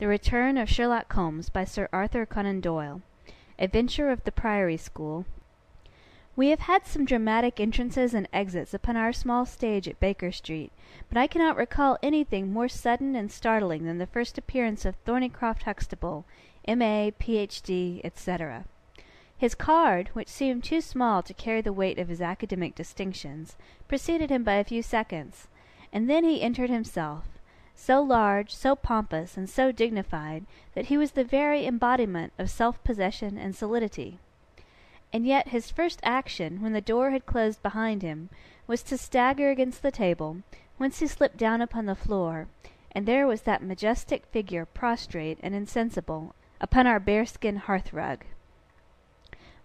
The Return of Sherlock Holmes by Sir Arthur Conan Doyle. Adventure of the Priory School. We have had some dramatic entrances and exits upon our small stage at Baker Street, but I cannot recall anything more sudden and startling than the first appearance of Thornycroft Huxtable, M.A., Ph.D., etc. His card, which seemed too small to carry the weight of his academic distinctions, preceded him by a few seconds, and then he entered himself, so large, so pompous, and so dignified, that he was the very embodiment of self-possession and solidity. And yet his first action, when the door had closed behind him, was to stagger against the table, whence he slipped down upon the floor, and there was that majestic figure prostrate and insensible, upon our bearskin hearth-rug.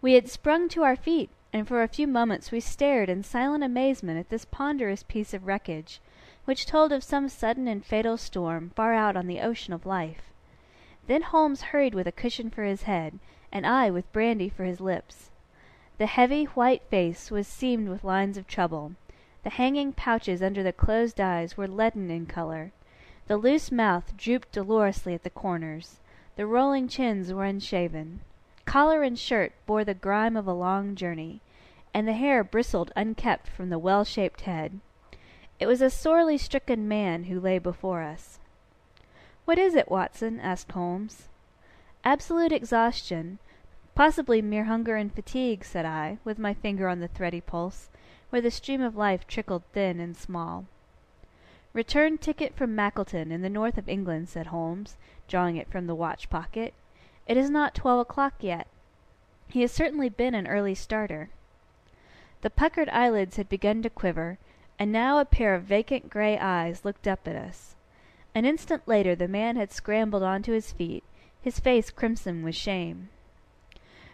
We had sprung to our feet, and for a few moments we stared in silent amazement at this ponderous piece of wreckage, which told of some sudden and fatal storm far out on the ocean of life. Then Holmes hurried with a cushion for his head, and I with brandy for his lips. The heavy white face was seamed with lines of trouble. The hanging pouches under the closed eyes were leaden in color. The loose mouth drooped dolorously at the corners. The rolling chins were unshaven. Collar and shirt bore the grime of a long journey, and the hair bristled unkept from the well-shaped head. It was a sorely stricken man who lay before us. "What is it, Watson?" asked Holmes. "Absolute exhaustion. Possibly mere hunger and fatigue," said I, with my finger on the thready pulse, where the stream of life trickled thin and small. "Return ticket from Mackleton, in the north of England," said Holmes, drawing it from the watch-pocket. "It is not 12 o'clock yet. He has certainly been an early starter." The puckered eyelids had begun to quiver, and now a pair of vacant grey eyes looked up at us. An instant later the man had scrambled onto his feet, his face crimson with shame.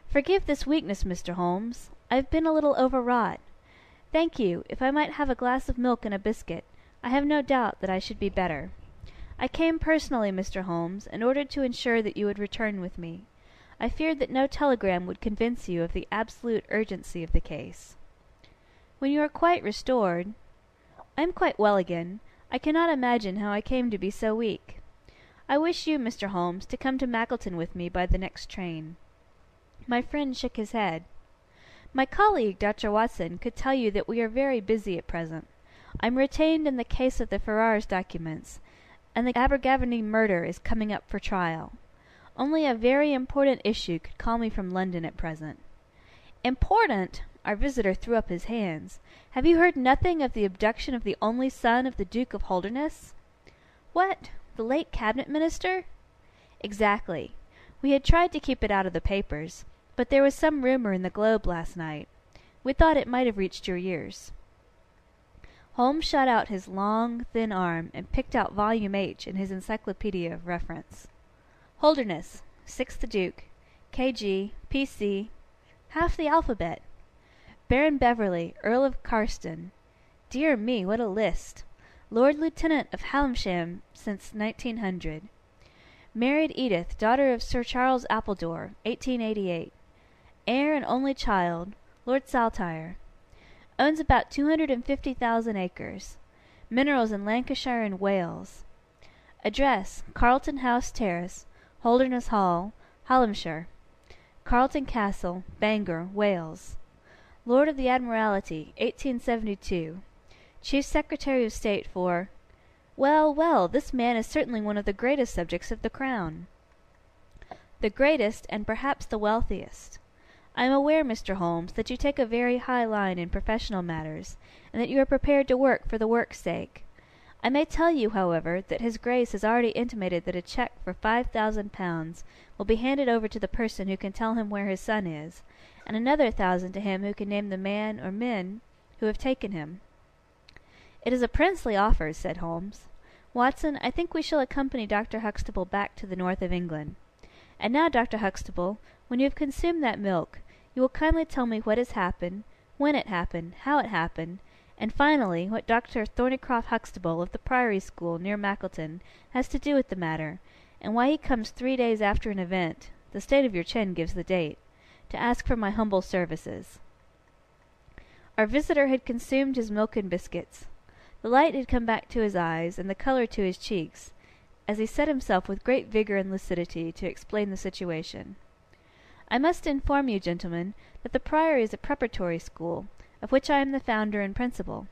"Forgive this weakness, Mr. Holmes. I've been a little overwrought. Thank you. If I might have a glass of milk and a biscuit, I have no doubt that I should be better. I came personally, Mr. Holmes, in order to ensure that you would return with me. I feared that no telegram would convince you of the absolute urgency of the case." "When you are quite restored—" "I am quite well again. I cannot imagine how I came to be so weak. I wish you, Mr. Holmes, to come to Mackleton with me by the next train." My friend shook his head. "My colleague, Dr. Watson, could tell you that we are very busy at present. I'm retained in the case of the Ferrars documents, and the Abergavenny murder is coming up for trial. Only a very important issue could call me from London at present." "Important?" Our visitor threw up his hands. "Have you heard nothing of the abduction of the only son of the Duke of Holderness?" "What? The late Cabinet Minister?" "Exactly. We had tried to keep it out of the papers, but there was some rumour in the Globe last night. We thought it might have reached your ears." Holmes shot out his long, thin arm and picked out Volume H in his encyclopedia of reference. "Holderness, 6th Duke, KG, PC, half the alphabet. Baron Beverley, Earl of Carston. Dear me, what a list! Lord Lieutenant of Hallamsham since 1900. Married Edith, daughter of Sir Charles Appledore, 1888. Heir and only child, Lord Saltire. Owns about 250,000 acres. Minerals in Lancashire and Wales. Address, Carlton House Terrace, Holderness Hall, Hallamshire. Carlton Castle, Bangor, Wales. Lord of the Admiralty, 1872. Chief Secretary of State for—" "Well, well, this man is certainly one of the greatest subjects of the Crown." "The greatest, and perhaps the wealthiest. I am aware, Mr. Holmes, that you take a very high line in professional matters, and that you are prepared to work for the work's sake. I may tell you, however, that His Grace has already intimated that a cheque for £5,000 will be handed over to the person who can tell him where his son is, and another 1,000 to him who can name the man or men who have taken him." "It is a princely offer," said Holmes. "Watson, I think we shall accompany Dr. Huxtable back to the north of England. And now, Dr. Huxtable, when you have consumed that milk, you will kindly tell me what has happened, when it happened, how it happened, and finally what Dr. Thornycroft Huxtable of the Priory School near Mackleton has to do with the matter, and why he comes 3 days after an event (the state of your chin gives the date) to ask for my humble services." Our visitor had consumed his milk and biscuits. The light had come back to his eyes, and the colour to his cheeks, as he set himself with great vigour and lucidity to explain the situation. "I must inform you, gentlemen, that the Priory is a preparatory school, of which I am the founder and principal.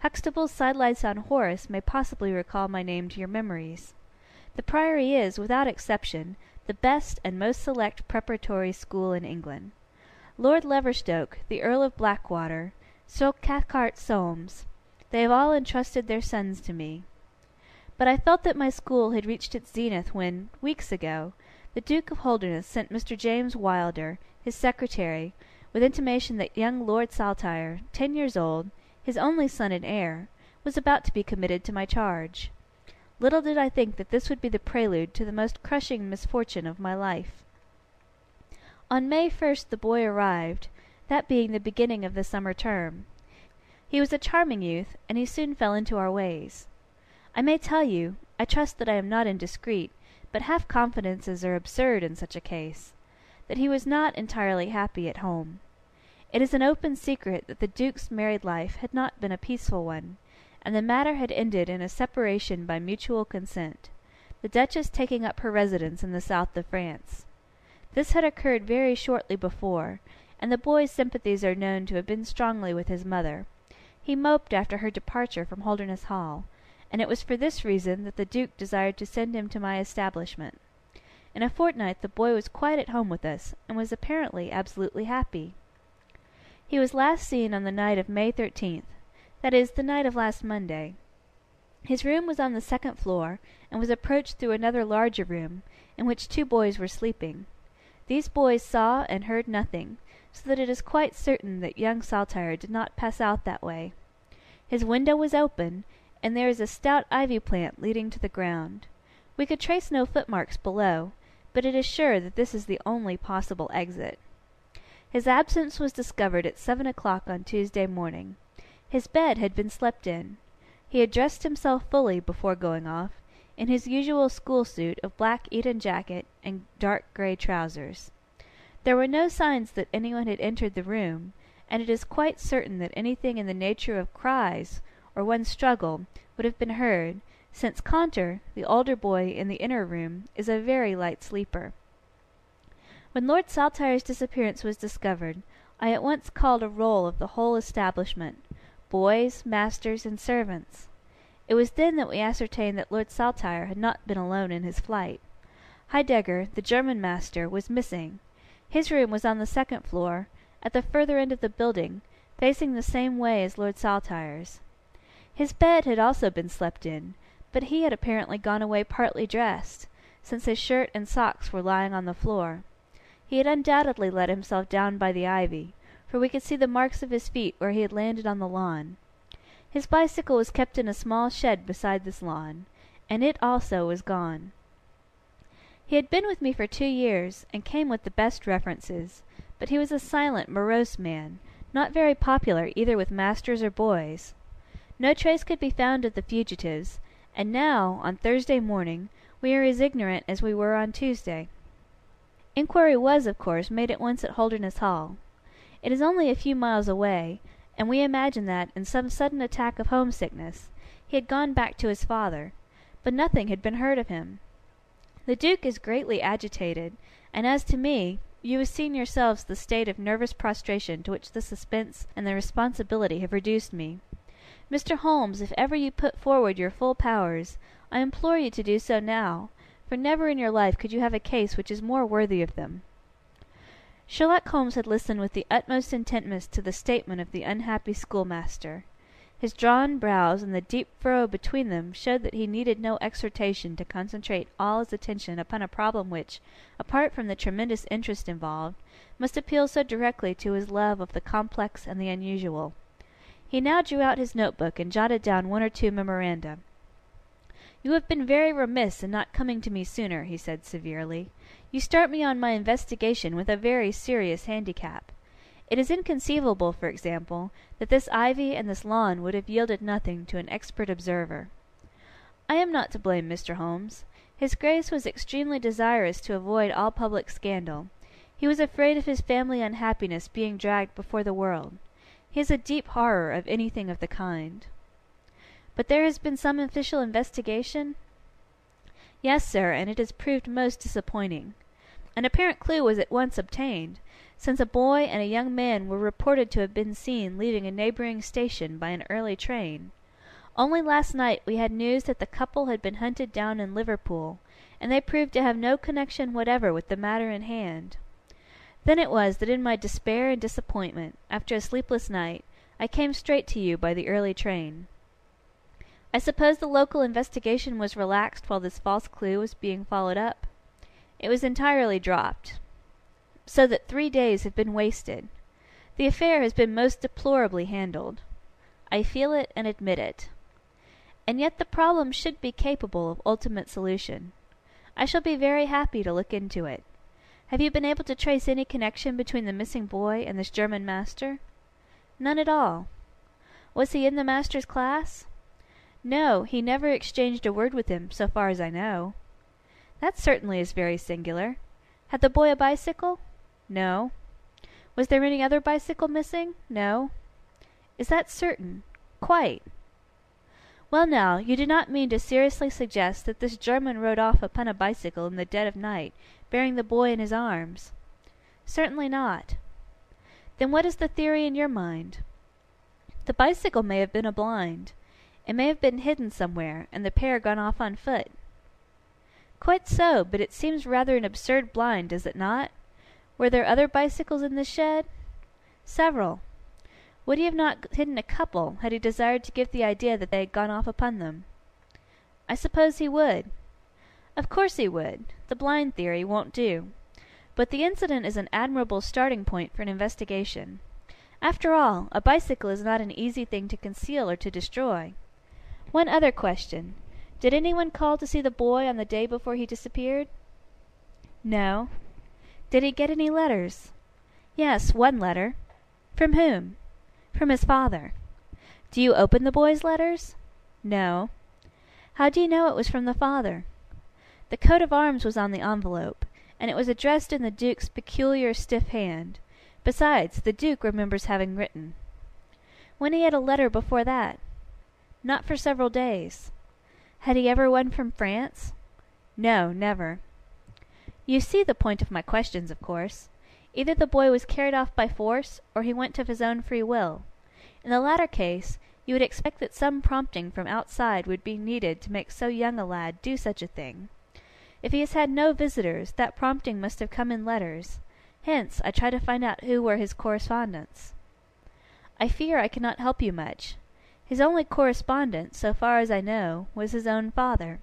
Huxtable's Sidelights on Horace may possibly recall my name to your memories. The Priory is, without exception, the best and most select preparatory school in England. Lord Leverstoke, the Earl of Blackwater, Sir Cathcart Soames, they have all entrusted their sons to me. But I felt that my school had reached its zenith when, weeks ago, the Duke of Holderness sent Mr. James Wilder, his secretary, with intimation that young Lord Saltire, 10 years old, his only son and heir, was about to be committed to my charge. Little did I think that this would be the prelude to the most crushing misfortune of my life. On May 1st the boy arrived, that being the beginning of the summer term. He was a charming youth, and he soon fell into our ways. I may tell you, I trust that I am not indiscreet, but half-confidences are absurd in such a case, that he was not entirely happy at home. It is an open secret that the Duke's married life had not been a peaceful one, and the matter had ended in a separation by mutual consent, the Duchess taking up her residence in the south of France. This had occurred very shortly before, and the boy's sympathies are known to have been strongly with his mother. He moped after her departure from Holderness Hall, and it was for this reason that the Duke desired to send him to my establishment. In a fortnight the boy was quite at home with us, and was apparently absolutely happy. He was last seen on the night of May 13th, that is, the night of last Monday. His room was on the second floor, and was approached through another larger room, in which two boys were sleeping. These boys saw and heard nothing, so that it is quite certain that young Saltire did not pass out that way. His window was open, and there is a stout ivy plant leading to the ground. We could trace no footmarks below, but it is sure that this is the only possible exit. His absence was discovered at 7 o'clock on Tuesday morning. His bed had been slept in. He had dressed himself fully before going off, in his usual school suit of black Eton jacket and dark grey trousers. There were no signs that anyone had entered the room, and it is quite certain that anything in the nature of cries, or one struggle, would have been heard, since Conter, the older boy in the inner room, is a very light sleeper. When Lord Saltire's disappearance was discovered, I at once called a roll of the whole establishment, boys, masters, and servants. It was then that we ascertained that Lord Saltire had not been alone in his flight. Heidegger, the German master, was missing. His room was on the second floor, at the further end of the building, facing the same way as Lord Saltire's. His bed had also been slept in, but he had apparently gone away partly dressed, since his shirt and socks were lying on the floor. He had undoubtedly let himself down by the ivy, for we could see the marks of his feet where he had landed on the lawn. His bicycle was kept in a small shed beside this lawn, and it also was gone. He had been with me for 2 years, and came with the best references, but he was a silent, morose man, not very popular either with masters or boys. No trace could be found of the fugitives, and now, on Thursday morning, we are as ignorant as we were on Tuesday. Inquiry was, of course, made at once at Holderness Hall. It is only a few miles away, and we imagine that, in some sudden attack of homesickness, he had gone back to his father, but nothing had been heard of him. The Duke is greatly agitated, and as to me, you have seen yourselves the state of nervous prostration to which the suspense and the responsibility have reduced me. Mr. Holmes, if ever you put forward your full powers, I implore you to do so now, for never in your life could you have a case which is more worthy of them." Sherlock Holmes had listened with the utmost intentness to the statement of the unhappy schoolmaster. His drawn brows and the deep furrow between them showed that he needed no exhortation to concentrate all his attention upon a problem which, apart from the tremendous interest involved, must appeal so directly to his love of the complex and the unusual. He now drew out his notebook and jotted down one or two memoranda. "You have been very remiss in not coming to me sooner," he said severely. "You start me on my investigation with a very serious handicap. It is inconceivable, for example, that this ivy and this lawn would have yielded nothing to an expert observer." "I am not to blame, Mr. Holmes. His Grace was extremely desirous to avoid all public scandal. He was afraid of his family unhappiness being dragged before the world. He has a deep horror of anything of the kind." "But there has been some official investigation?" "Yes, sir, and it has proved most disappointing. An apparent clue was at once obtained, since a boy and a young man were reported to have been seen leaving a neighbouring station by an early train. Only last night we had news that the couple had been hunted down in Liverpool, and they proved to have no connection whatever with the matter in hand. Then it was that in my despair and disappointment, after a sleepless night, I came straight to you by the early train. I suppose the local investigation was relaxed while this false clue was being followed up. It was entirely dropped. So that 3 days have been wasted. The affair has been most deplorably handled. I feel it and admit it. And yet the problem should be capable of ultimate solution. I shall be very happy to look into it. Have you been able to trace any connection between the missing boy and this German master? None at all. Was he in the master's class? No, he never exchanged a word with him, so far as I know. That certainly is very singular. Had the boy a bicycle? No. Was there any other bicycle missing? No. Is that certain? Quite. Well now, you do not mean to seriously suggest that this German rode off upon a bicycle in the dead of night, bearing the boy in his arms? Certainly not. Then what is the theory in your mind? The bicycle may have been a blind. It may have been hidden somewhere, and the pair gone off on foot. Quite so, but it seems rather an absurd blind, does it not? Were there other bicycles in the shed? Several. Would he have not hidden a couple, had he desired to give the idea that they had gone off upon them? I suppose he would. Of course he would. The blind theory won't do. But the incident is an admirable starting point for an investigation. After all, a bicycle is not an easy thing to conceal or to destroy. One other question. Did anyone call to see the boy on the day before he disappeared? No. Did he get any letters? Yes, one letter. From whom? From his father. Do you open the boy's letters? No. How do you know it was from the father? The coat of arms was on the envelope, and it was addressed in the Duke's peculiar stiff hand. Besides, the Duke remembers having written. When he had a letter before that? Not for several days. Had he ever one from France? No, never. You see the point of my questions, of course. Either the boy was carried off by force, or he went of his own free will. In the latter case, you would expect that some prompting from outside would be needed to make so young a lad do such a thing. If he has had no visitors, that prompting must have come in letters. Hence, I try to find out who were his correspondents. I fear I cannot help you much. His only correspondent, so far as I know, was his own father,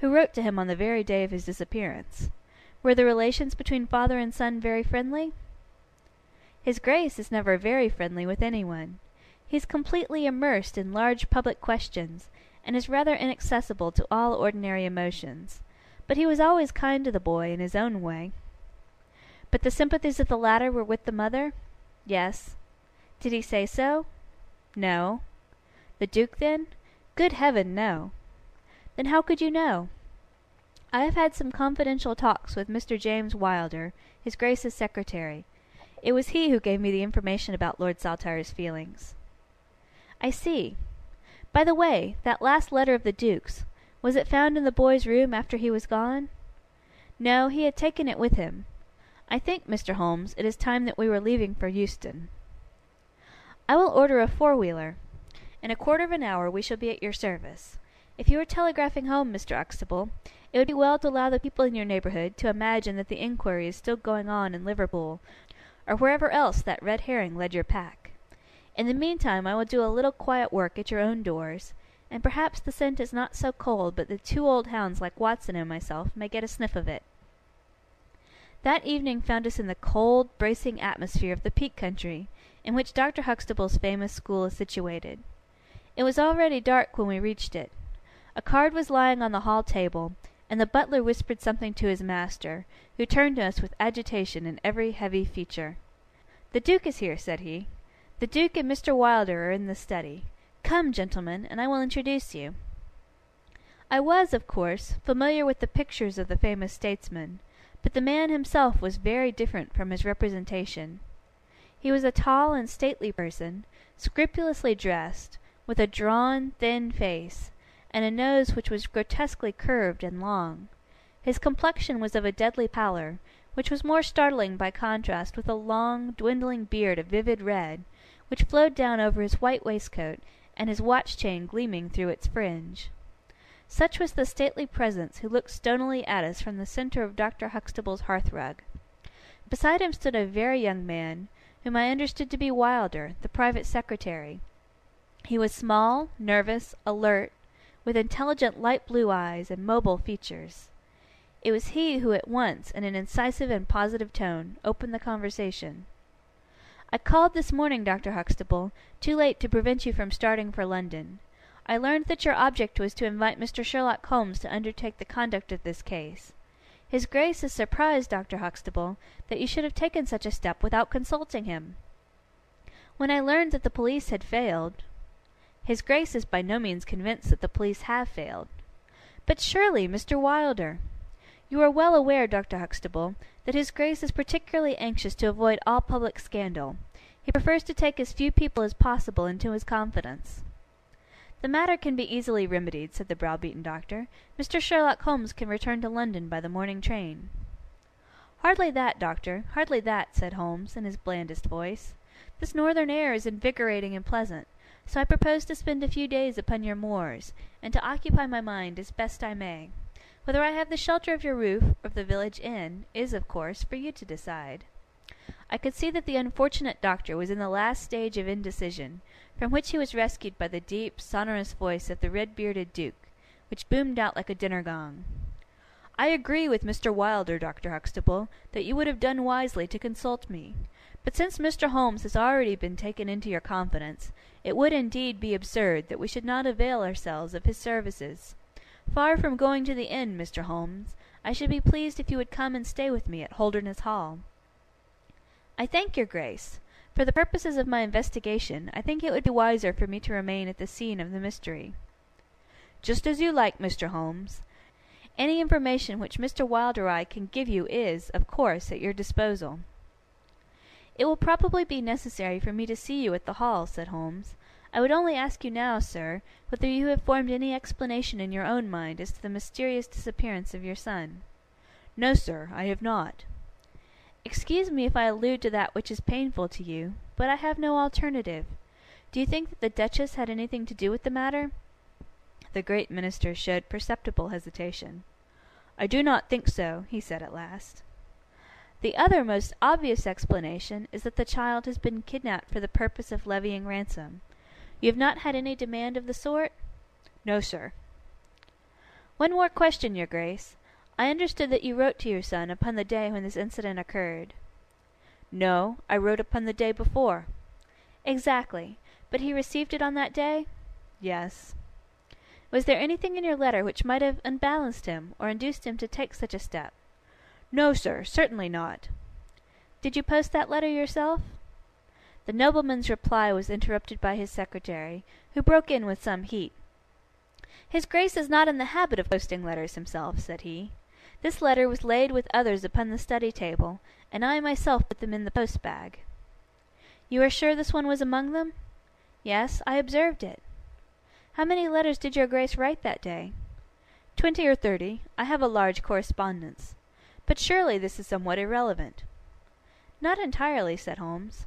who wrote to him on the very day of his disappearance. Were the relations between father and son very friendly? His Grace is never very friendly with anyone. He is completely immersed in large public questions, and is rather inaccessible to all ordinary emotions. But he was always kind to the boy in his own way. But the sympathies of the latter were with the mother? Yes. Did he say so? No. The Duke, then? Good heaven, no. Then how could you know? I have had some confidential talks with Mr. James Wilder, his Grace's secretary. It was he who gave me the information about Lord Saltire's feelings. I see. By the way, that last letter of the Duke's, was it found in the boy's room after he was gone? No, he had taken it with him. I think, Mr. Holmes, it is time that we were leaving for Euston. I will order a four-wheeler. In a quarter of an hour we shall be at your service. If you are telegraphing home, Mr. Huxtable, it would be well to allow the people in your neighbourhood to imagine that the inquiry is still going on in Liverpool, or wherever else that red herring led your pack. In the meantime I will do a little quiet work at your own doors, and perhaps the scent is not so cold but that two old hounds like Watson and myself may get a sniff of it. That evening found us in the cold, bracing atmosphere of the Peak country, in which Dr. Huxtable's famous school is situated. It was already dark when we reached it. A card was lying on the hall table, and the butler whispered something to his master, who turned to us with agitation in every heavy feature. "The Duke is here," said he. "The Duke and Mr. Wilder are in the study. Come, gentlemen, and I will introduce you." I was, of course, familiar with the pictures of the famous statesman, but the man himself was very different from his representation. He was a tall and stately person, scrupulously dressed, with a drawn, thin face, and a nose which was grotesquely curved and long. His complexion was of a deadly pallor, which was more startling by contrast with a long, dwindling beard of vivid red, which flowed down over his white waistcoat, and his watch-chain gleaming through its fringe. Such was the stately presence who looked stonily at us from the centre of Dr. Huxtable's hearth-rug. Beside him stood a very young man, whom I understood to be Wilder, the private secretary. He was small, nervous, alert, with intelligent light blue eyes and mobile features. It was he who at once, in an incisive and positive tone, opened the conversation. "I called this morning, Dr. Huxtable, too late to prevent you from starting for London. I learned that your object was to invite Mr. Sherlock Holmes to undertake the conduct of this case. His Grace is surprised, Dr. Huxtable, that you should have taken such a step without consulting him. When I learned that the police had failed—" "His Grace is by no means convinced that the police have failed." "But surely, Mr. Wilder—" "You are well aware, Dr. Huxtable, that his Grace is particularly anxious to avoid all public scandal. He prefers to take as few people as possible into his confidence." "The matter can be easily remedied," said the browbeaten doctor. "Mr. Sherlock Holmes can return to London by the morning train." "Hardly that, doctor, hardly that," said Holmes, in his blandest voice. "This northern air is invigorating and pleasant, so I propose to spend a few days upon your moors, and to occupy my mind as best I may. Whether I have the shelter of your roof or of the village inn is, of course, for you to decide." I could see that the unfortunate doctor was in the last stage of indecision, from which he was rescued by the deep, sonorous voice of the red-bearded Duke, which boomed out like a dinner gong. "I agree with Mr. Wilder, Dr. Huxtable, that you would have done wisely to consult me. But since Mr. Holmes has already been taken into your confidence, it would indeed be absurd that we should not avail ourselves of his services. Far from going to the inn, Mr. Holmes, I should be pleased if you would come and stay with me at Holderness Hall." "I thank your Grace. For the purposes of my investigation, I think it would be wiser for me to remain at the scene of the mystery." "Just as you like, Mr. Holmes. Any information which Mr. Wilder or I can give you is, of course, at your disposal." "It will probably be necessary for me to see you at the Hall," said Holmes. "I would only ask you now, sir, whether you have formed any explanation in your own mind as to the mysterious disappearance of your son." "No, sir, I have not." "Excuse me if I allude to that which is painful to you, but I have no alternative. Do you think that the Duchess had anything to do with the matter?" The great minister showed perceptible hesitation. "I do not think so," he said at last. "The other most obvious explanation is that the child has been kidnapped for the purpose of levying ransom. You have not had any demand of the sort?" "No, sir." "One more question, your Grace. I understood that you wrote to your son upon the day when this incident occurred." "No, I wrote upon the day before." "Exactly. But he received it on that day?" "Yes." "Was there anything in your letter which might have unbalanced him, or induced him to take such a step?" "No, sir, certainly not." "Did you post that letter yourself?" The nobleman's reply was interrupted by his secretary, who broke in with some heat. "His Grace is not in the habit of posting letters himself," said he. "This letter was laid with others upon the study table, and I myself put them in the post-bag." "You are sure this one was among them?" "Yes, I observed it." "How many letters did your Grace write that day?" "20 or 30. I have a large correspondence." "But surely this is somewhat irrelevant." "Not entirely," said Holmes.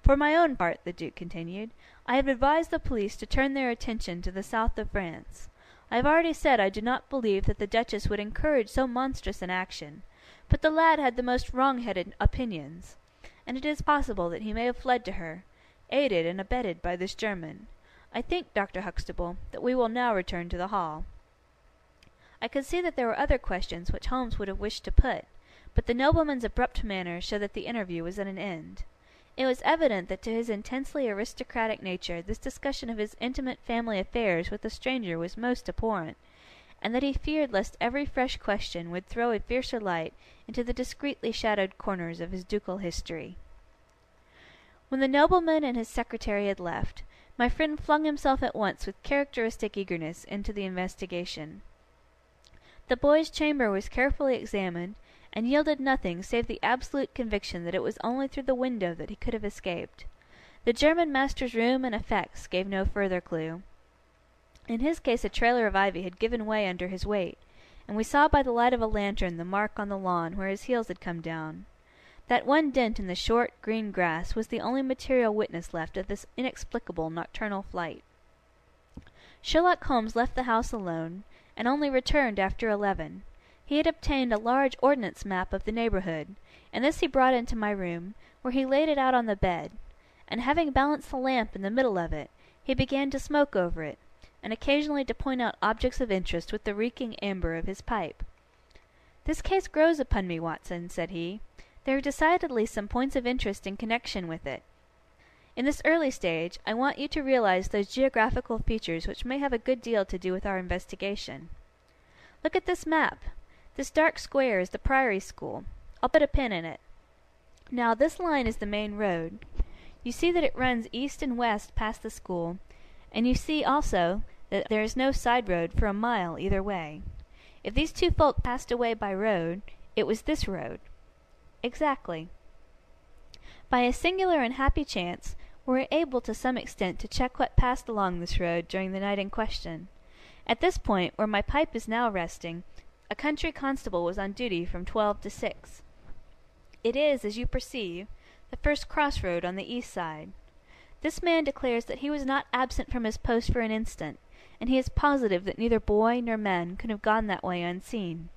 "For my own part," the Duke continued, "I have advised the police to turn their attention to the south of France. I have already said I do not believe that the Duchess would encourage so monstrous an action, but the lad had the most wrong-headed opinions, and it is possible that he may have fled to her, aided and abetted by this German. I think, Dr. Huxtable, that we will now return to the Hall." I could see that there were other questions which Holmes would have wished to put, but the nobleman's abrupt manner showed that the interview was at an end. It was evident that to his intensely aristocratic nature this discussion of his intimate family affairs with a stranger was most abhorrent, and that he feared lest every fresh question would throw a fiercer light into the discreetly shadowed corners of his ducal history. When the nobleman and his secretary had left, my friend flung himself at once with characteristic eagerness into the investigation. The boy's chamber was carefully examined, and yielded nothing save the absolute conviction that it was only through the window that he could have escaped. The German master's room and effects gave no further clue. In his case a trailer of ivy had given way under his weight, and we saw by the light of a lantern the mark on the lawn where his heels had come down. That one dent in the short, green grass was the only material witness left of this inexplicable nocturnal flight. Sherlock Holmes left the house alone, and only returned after 11. He had obtained a large ordnance map of the neighbourhood, and this he brought into my room, where he laid it out on the bed, and having balanced the lamp in the middle of it, he began to smoke over it, and occasionally to point out objects of interest with the reeking amber of his pipe. "This case grows upon me, Watson," said he. "There are decidedly some points of interest in connection with it. In this early stage, I want you to realize those geographical features which may have a good deal to do with our investigation. Look at this map. This dark square is the Priory School. I'll put a pin in it. Now, this line is the main road. You see that it runs east and west past the school, and you see also that there is no side road for a mile either way. If these two folk passed away by road, it was this road. Exactly. By a singular and happy chance, we were able to some extent to check what passed along this road during the night in question. At this point, where my pipe is now resting, a country constable was on duty from 12 to 6. It is, as you perceive, the first crossroad on the east side. This man declares that he was not absent from his post for an instant, and he is positive that neither boy nor man could have gone that way unseen.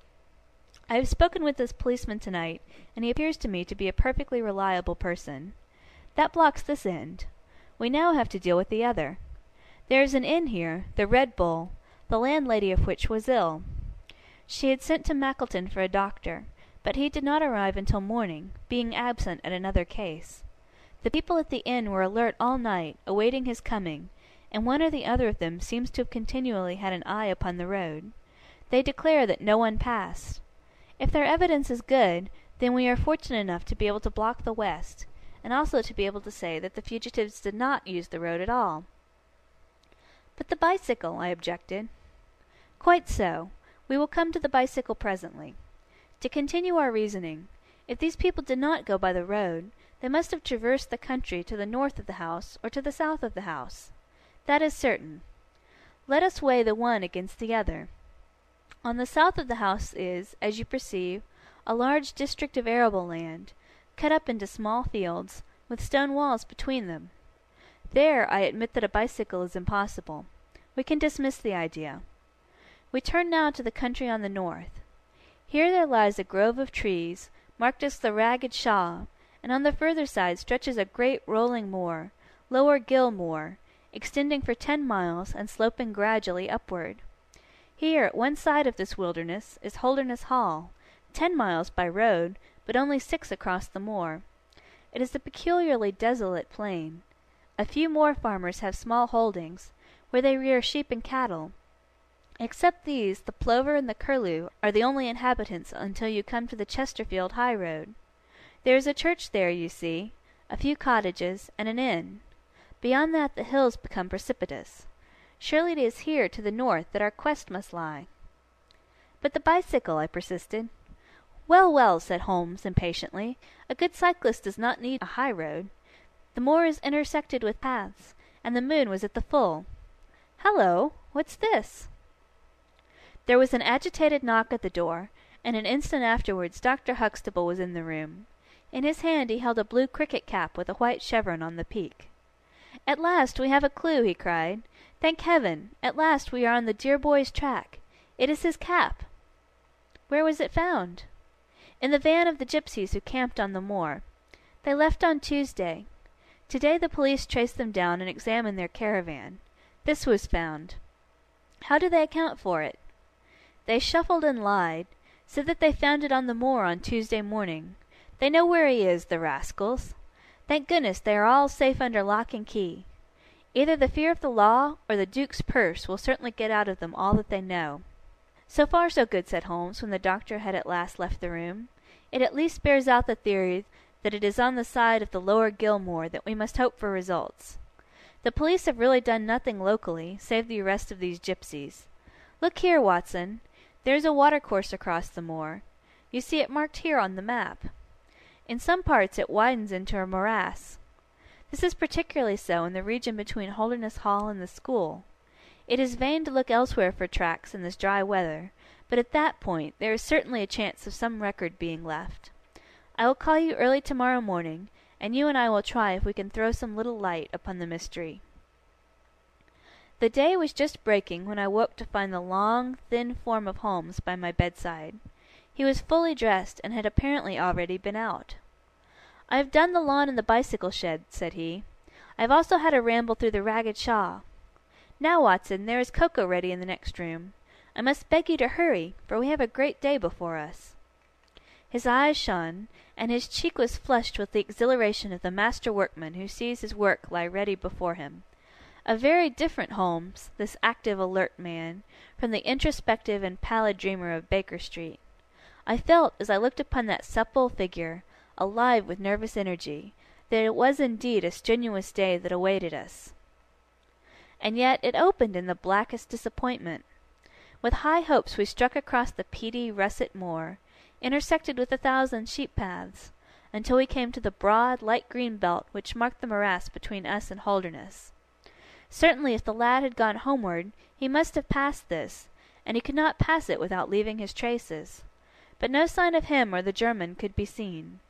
I have spoken with this policeman tonight, and he appears to me to be a perfectly reliable person. That blocks this end. We now have to deal with the other. There is an inn here, the Red Bull, the landlady of which was ill. She had sent to Mackleton for a doctor, but he did not arrive until morning, being absent at another case. The people at the inn were alert all night, awaiting his coming, and one or the other of them seems to have continually had an eye upon the road. They declare that no one passed. If their evidence is good, then we are fortunate enough to be able to block the west, and also to be able to say that the fugitives did not use the road at all." "But the bicycle," I objected. "Quite so. We will come to the bicycle presently. To continue our reasoning, if these people did not go by the road, they must have traversed the country to the north of the house or to the south of the house. That is certain. Let us weigh the one against the other. On the south of the house is, as you perceive, a large district of arable land, cut up into small fields, with stone walls between them. There I admit that a bicycle is impossible. We can dismiss the idea. We turn now to the country on the north. Here there lies a grove of trees, marked as the Ragged Shaw, and on the further side stretches a great rolling moor, Lower Gill Moor, extending for 10 miles and sloping gradually upward. Here, at one side of this wilderness, is Holderness Hall, 10 miles by road, but only 6 across the moor. It is a peculiarly desolate plain. A few moor farmers have small holdings, where they rear sheep and cattle. Except these, the plover and the curlew are the only inhabitants until you come to the Chesterfield High Road. There is a church there, you see, a few cottages, and an inn. Beyond that the hills become precipitous. Surely it is here to the north that our quest must lie." "But the bicycle," I persisted. "Well, well," said Holmes impatiently, "a good cyclist does not need a high road. The moor is intersected with paths, and the moon was at the full. Hallo! What's this?" There was an agitated knock at the door, and an instant afterwards Dr. Huxtable was in the room. In his hand he held a blue cricket cap with a white chevron on the peak. "At last we have a clue," he cried. "Thank heaven! At last we are on the dear boy's track. It is his cap." "Where was it found?" "In the van of the gypsies who camped on the moor. They left on Tuesday. Today the police traced them down and examined their caravan. This was found. How do they account for it? They shuffled and lied, said that they found it on the moor on Tuesday morning. They know where he is, the rascals. Thank goodness they are all safe under lock and key. Either the fear of the law or the Duke's purse will certainly get out of them all that they know." "So far so good," said Holmes, when the doctor had at last left the room. "It at least bears out the theory that it is on the side of the Lower Gill Moor that we must hope for results. The police have really done nothing locally, save the arrest of these gypsies. Look here, Watson. There is a watercourse across the moor. You see it marked here on the map. In some parts it widens into a morass. This is particularly so in the region between Holderness Hall and the school. It is vain to look elsewhere for tracks in this dry weather, but at that point there is certainly a chance of some record being left. I will call you early tomorrow morning, and you and I will try if we can throw some little light upon the mystery." The day was just breaking when I woke to find the long, thin form of Holmes by my bedside. He was fully dressed, and had apparently already been out. "I have done the lawn in the bicycle shed," said he. "I have also had a ramble through the Ragged Shaw. Now, Watson, there is cocoa ready in the next room. I must beg you to hurry, for we have a great day before us." His eyes shone, and his cheek was flushed with the exhilaration of the master workman who sees his work lie ready before him. A very different Holmes, this active, alert man, from the introspective and pallid dreamer of Baker Street. I felt, as I looked upon that supple figure, alive with nervous energy, that it was indeed a strenuous day that awaited us. And yet it opened in the blackest disappointment. With high hopes we struck across the peaty, russet moor, intersected with 1,000 sheep paths, until we came to the broad, light green belt which marked the morass between us and Holderness. Certainly, if the lad had gone homeward, he must have passed this, and he could not pass it without leaving his traces. But no sign of him or the German could be seen.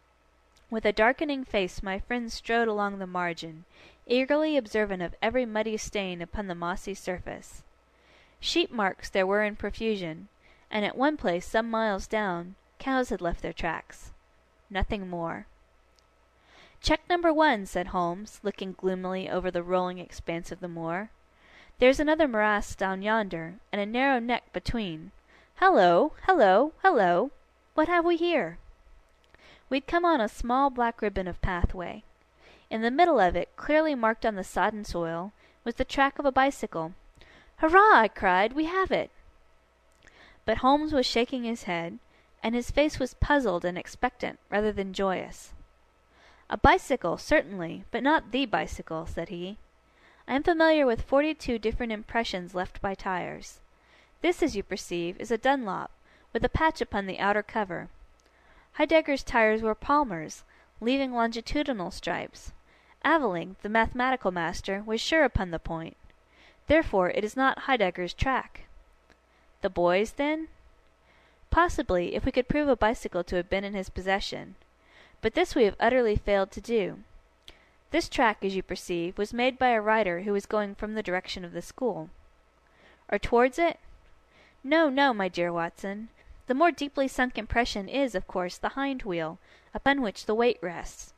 With a darkening face my friend strode along the margin, eagerly observant of every muddy stain upon the mossy surface. Sheep marks there were in profusion, and at one place some miles down, cows had left their tracks. Nothing more. "Check number 1," said Holmes, looking gloomily over the rolling expanse of the moor. "There's another morass down yonder, and a narrow neck between. Hello, hello, hello! What have we here?" We'd come on a small black ribbon of pathway. In the middle of it, clearly marked on the sodden soil, was the track of a bicycle. "Hurrah!" I cried, "we have it!" But Holmes was shaking his head, and his face was puzzled and expectant rather than joyous. "A bicycle, certainly, but not the bicycle," said he. "I am familiar with 42 different impressions left by tires. This, as you perceive, is a Dunlop, with a patch upon the outer cover. Heidegger's tires were Palmer's, leaving longitudinal stripes. Aveling, the mathematical master, was sure upon the point. Therefore it is not Heidegger's track." "The boy's, then?" "Possibly, if we could prove a bicycle to have been in his possession. But this we have utterly failed to do. This track, as you perceive, was made by a rider who was going from the direction of the school." "Or towards it?" "No, no, my dear Watson. The more deeply sunk impression is, of course, the hind wheel, upon which the weight rests.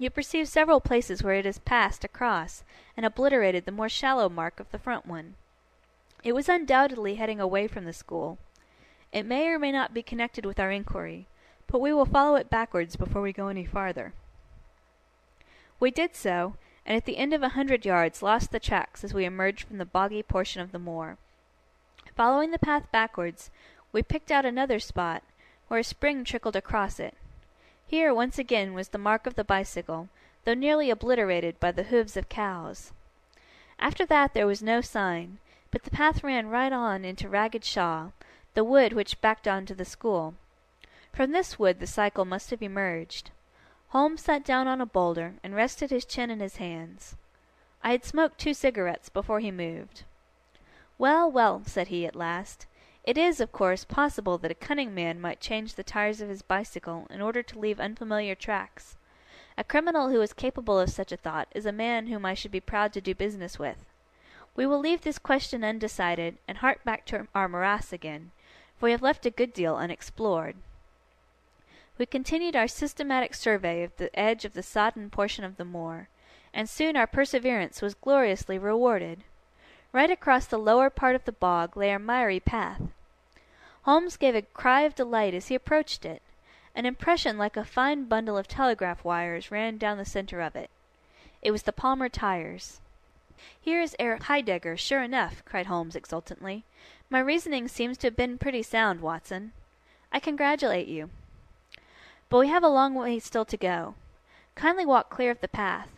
You perceive several places where it has passed across, and obliterated the more shallow mark of the front one. It was undoubtedly heading away from the school. It may or may not be connected with our inquiry, but we will follow it backwards before we go any farther." We did so, and at the end of 100 yards lost the tracks as we emerged from the boggy portion of the moor. Following the path backwards, we picked out another spot, where a spring trickled across it. Here once again was the mark of the bicycle, though nearly obliterated by the hooves of cows. After that there was no sign, but the path ran right on into Ragged Shaw, the wood which backed on to the school. From this wood the cycle must have emerged. Holmes sat down on a boulder and rested his chin in his hands. I had smoked 2 cigarettes before he moved. "Well, well," said he at last, "it is, of course, possible that a cunning man might change the tires of his bicycle in order to leave unfamiliar tracks. A criminal who is capable of such a thought is a man whom I should be proud to do business with. We will leave this question undecided and hart back to our morass again, for we have left a good deal unexplored." We continued our systematic survey of the edge of the sodden portion of the moor, and soon our perseverance was gloriously rewarded. Right across the lower part of the bog lay a miry path. Holmes gave a cry of delight as he approached it. An impression like a fine bundle of telegraph wires ran down the centre of it. It was the Palmer tires. "Here is Herr Heidegger, sure enough," cried Holmes exultantly. "My reasoning seems to have been pretty sound, Watson. I congratulate you. But we have a long way still to go. Kindly walk clear of the path.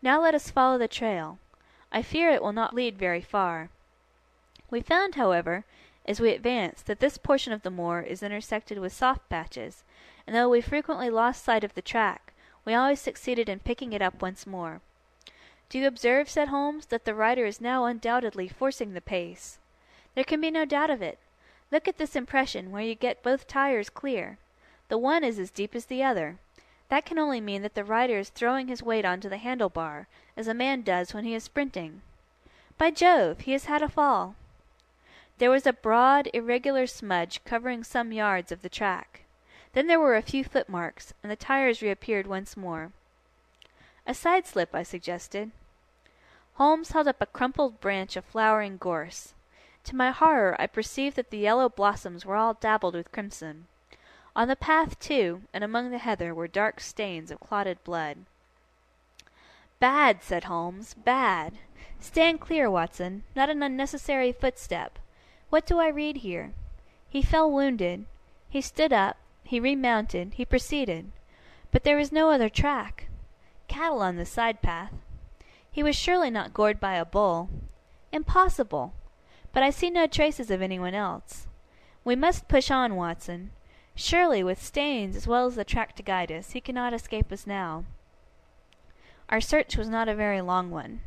Now let us follow the trail. I fear it will not lead very far." We found, however, as we advanced, that this portion of the moor is intersected with soft patches, and though we frequently lost sight of the track, we always succeeded in picking it up once more. "Do you observe," said Holmes, "that the writer is now undoubtedly forcing the pace? There can be no doubt of it. Look at this impression where you get both tires clear. The one is as deep as the other. That can only mean that the writer is throwing his weight onto the handlebar, as a man does when he is sprinting. By Jove, he has had a fall!" There was a broad, irregular smudge covering some yards of the track. Then there were a few footmarks, and the tires reappeared once more. "A side slip," I suggested. Holmes held up a crumpled branch of flowering gorse. To my horror, I perceived that the yellow blossoms were all dabbled with crimson. On the path, too, and among the heather, were dark stains of clotted blood. "Bad," said Holmes, "bad. Stand clear, Watson. Not an unnecessary footstep. What do I read here? He fell wounded. He stood up. He remounted. He proceeded. But there was no other track. Cattle on the side path. He was surely not gored by a bull. Impossible. But I see no traces of anyone else. We must push on, Watson. Surely, with stains as well as the track to guide us, he cannot escape us now." Our search was not a very long one.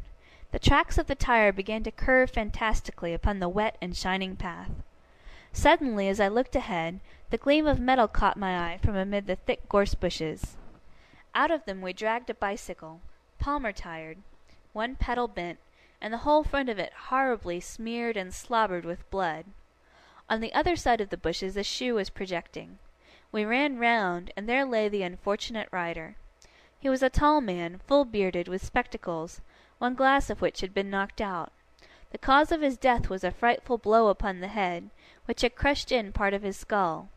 The tracks of the tire began to curve fantastically upon the wet and shining path. Suddenly, as I looked ahead, the gleam of metal caught my eye from amid the thick gorse bushes. Out of them we dragged a bicycle, Palmer tired, one pedal bent, and the whole front of it horribly smeared and slobbered with blood. On the other side of the bushes a shoe was projecting. We ran round, and there lay the unfortunate rider. He was a tall man, full-bearded, with spectacles, one glass of which had been knocked out. The cause of his death was a frightful blow upon the head, which had crushed in part of his skull.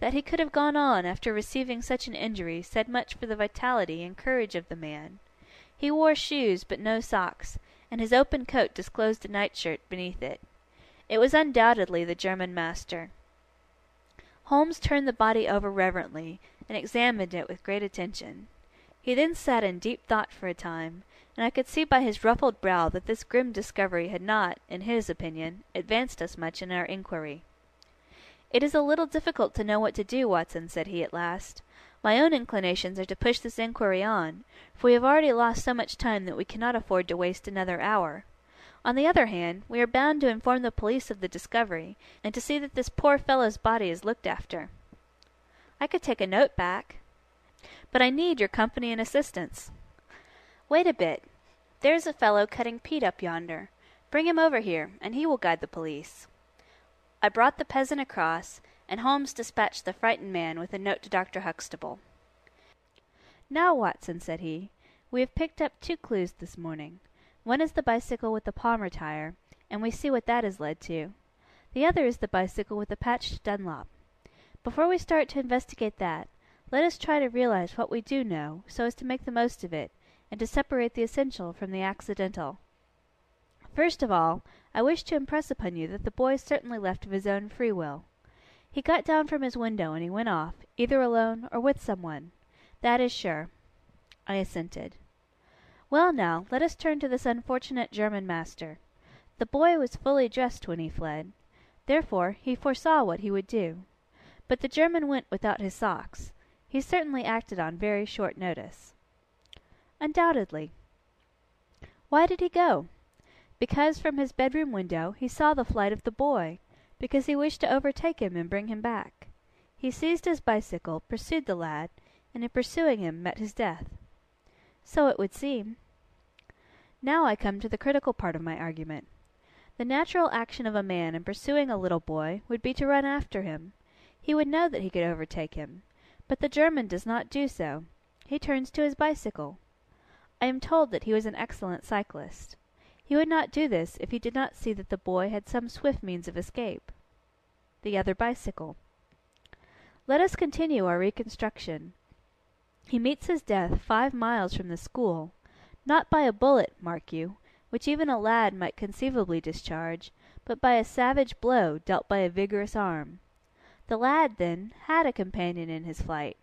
That he could have gone on after receiving such an injury said much for the vitality and courage of the man. He wore shoes but no socks, and his open coat disclosed a nightshirt beneath it. It was undoubtedly the German master. Holmes turned the body over reverently, and examined it with great attention. He then sat in deep thought for a time, and I could see by his ruffled brow that this grim discovery had not, in his opinion, advanced us much in our inquiry. "It is a little difficult to know what to do, Watson," said he at last. "My own inclinations are to push this inquiry on, for we have already lost so much time that we cannot afford to waste another hour. On the other hand, we are bound to inform the police of the discovery, and to see that this poor fellow's body is looked after." "I could take a note back." "But I need your company and assistance." "Wait a bit. There's a fellow cutting peat up yonder. Bring him over here, and he will guide the police." I brought the peasant across, and Holmes dispatched the frightened man with a note to Dr. Huxtable. "Now, Watson," said he, "we have picked up two clues this morning. One is the bicycle with the Palmer tire, and we see what that has led to. The other is the bicycle with the patched Dunlop. Before we start to investigate that, let us try to realize what we do know, so as to make the most of it, and to separate the essential from the accidental. First of all, I wish to impress upon you that the boy certainly left of his own free will. He got down from his window and he went off, either alone or with someone. That is sure." I assented. "Well now, let us turn to this unfortunate German master. The boy was fully dressed when he fled. Therefore, he foresaw what he would do. But the German went without his socks. He certainly acted on very short notice." "Undoubtedly." "Why did he go? Because from his bedroom window he saw the flight of the boy, because he wished to overtake him and bring him back. He seized his bicycle, pursued the lad, and in pursuing him met his death." "So it would seem." "Now I come to the critical part of my argument. The natural action of a man in pursuing a little boy would be to run after him. He would know that he could overtake him, but the German does not do so. He turns to his bicycle. I am told that he was an excellent cyclist. He would not do this if he did not see that the boy had some swift means of escape. The other bicycle. Let us continue our reconstruction. He meets his death 5 miles from the school, not by a bullet, mark you, which even a lad might conceivably discharge, but by a savage blow dealt by a vigorous arm. The lad, then, had a companion in his flight.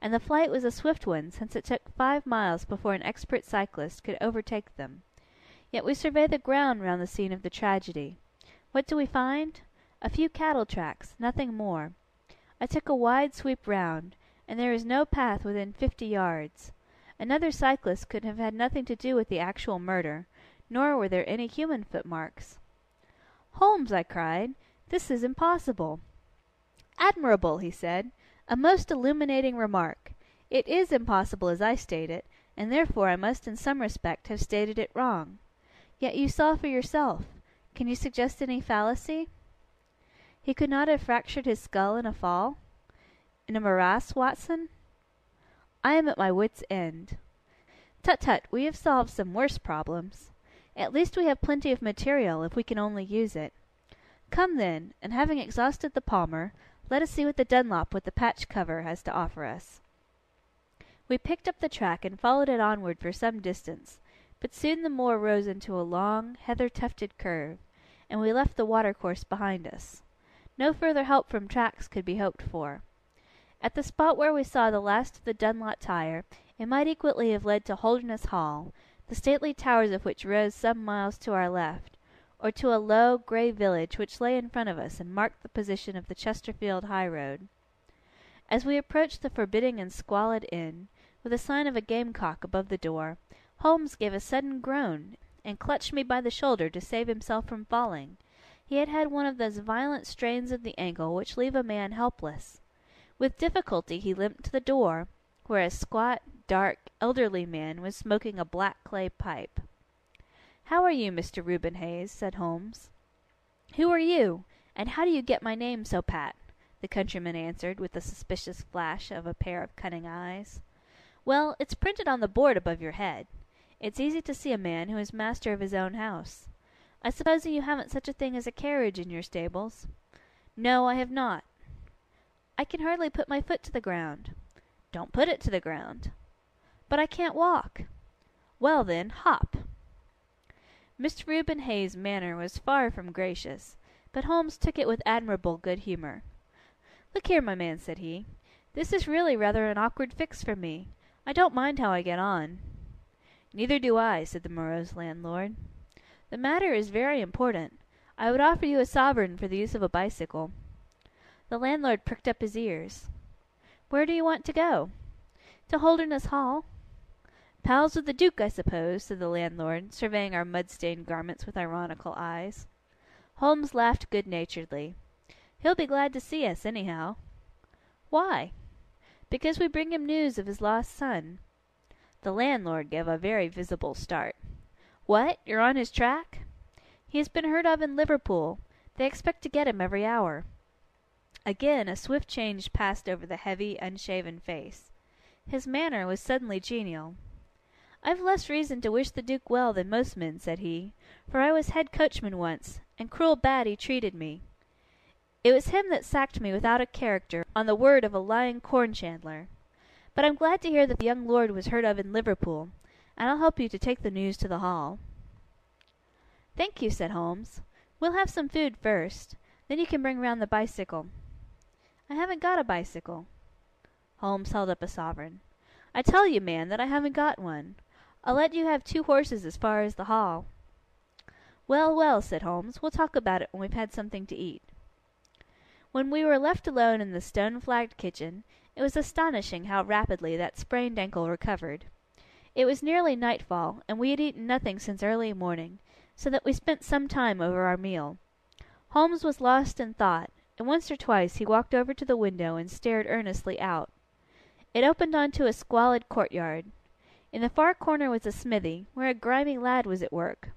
And the flight was a swift one, since it took 5 miles before an expert cyclist could overtake them. Yet we survey the ground round the scene of the tragedy. What do we find? A few cattle tracks, nothing more. I took a wide sweep round, and there is no path within 50 yards. Another cyclist could have had nothing to do with the actual murder, nor were there any human footmarks. "Holmes!" I cried. "This is impossible!" "Admirable!" he said. "A most illuminating remark. It is impossible as I state it, and therefore I must in some respect have stated it wrong. Yet you saw for yourself. Can you suggest any fallacy?" "He could not have fractured his skull in a fall?" "In a morass, Watson?" "I am at my wit's end." "Tut tut, we have solved some worse problems. At least we have plenty of material, if we can only use it. Come then, and having exhausted the Palmer, let us see what the Dunlop with the patch cover has to offer us." We picked up the track and followed it onward for some distance, but soon the moor rose into a long, heather-tufted curve, and we left the watercourse behind us. No further help from tracks could be hoped for. At the spot where we saw the last of the Dunlop tire, it might equally have led to Holderness Hall, the stately towers of which rose some miles to our left, or to a low, grey village which lay in front of us and marked the position of the Chesterfield High Road. As we approached the forbidding and squalid inn, with a sign of a gamecock above the door, Holmes gave a sudden groan, and clutched me by the shoulder to save himself from falling. He had had one of those violent strains of the ankle which leave a man helpless. With difficulty he limped to the door, where a squat, dark, elderly man was smoking a black clay pipe. "How are you, Mr. Reuben Hayes?" said Holmes. "Who are you? And how do you get my name so pat?" the countryman answered, with a suspicious flash of a pair of cunning eyes. "Well, it's printed on the board above your head. It's easy to see a man who is master of his own house. I suppose you haven't such a thing as a carriage in your stables?" "No, I have not." "I can hardly put my foot to the ground." "Don't put it to the ground." "But I can't walk." "Well then, hop." Mr. Reuben Hayes' manner was far from gracious, but Holmes took it with admirable good humour. "Look here, my man," said he. "This is really rather an awkward fix for me. I don't mind how I get on." "Neither do I," said the morose landlord. "The matter is very important. I would offer you a sovereign for the use of a bicycle." The landlord pricked up his ears. "Where do you want to go?" "To Holderness Hall." "Pals with the Duke, I suppose," said the landlord, surveying our mud-stained garments with ironical eyes. Holmes laughed good-naturedly. "He'll be glad to see us, anyhow." "Why?" "Because we bring him news of his lost son." The landlord gave a very visible start. "What? You're on his track?" "He has been heard of in Liverpool. They expect to get him every hour." Again a swift change passed over the heavy, unshaven face. His manner was suddenly genial. "I've less reason to wish the Duke well than most men," said he, "for I was head coachman once, and cruel bad he treated me. It was him that sacked me without a character, on the word of a lying corn-chandler. But I'm glad to hear that the young lord was heard of in Liverpool, and I'll help you to take the news to the hall." "Thank you," said Holmes. "We'll have some food first. Then you can bring round the bicycle." "I haven't got a bicycle." Holmes held up a sovereign. "I tell you, man, that I haven't got one. I'll let you have two horses as far as the hall." "Well, well," said Holmes, "we'll talk about it when we've had something to eat." When we were left alone in the stone-flagged kitchen, it was astonishing how rapidly that sprained ankle recovered. It was nearly nightfall, and we had eaten nothing since early morning, so that we spent some time over our meal. Holmes was lost in thought, and once or twice he walked over to the window and stared earnestly out. It opened onto a squalid courtyard. In the far corner was a smithy, where a grimy lad was at work.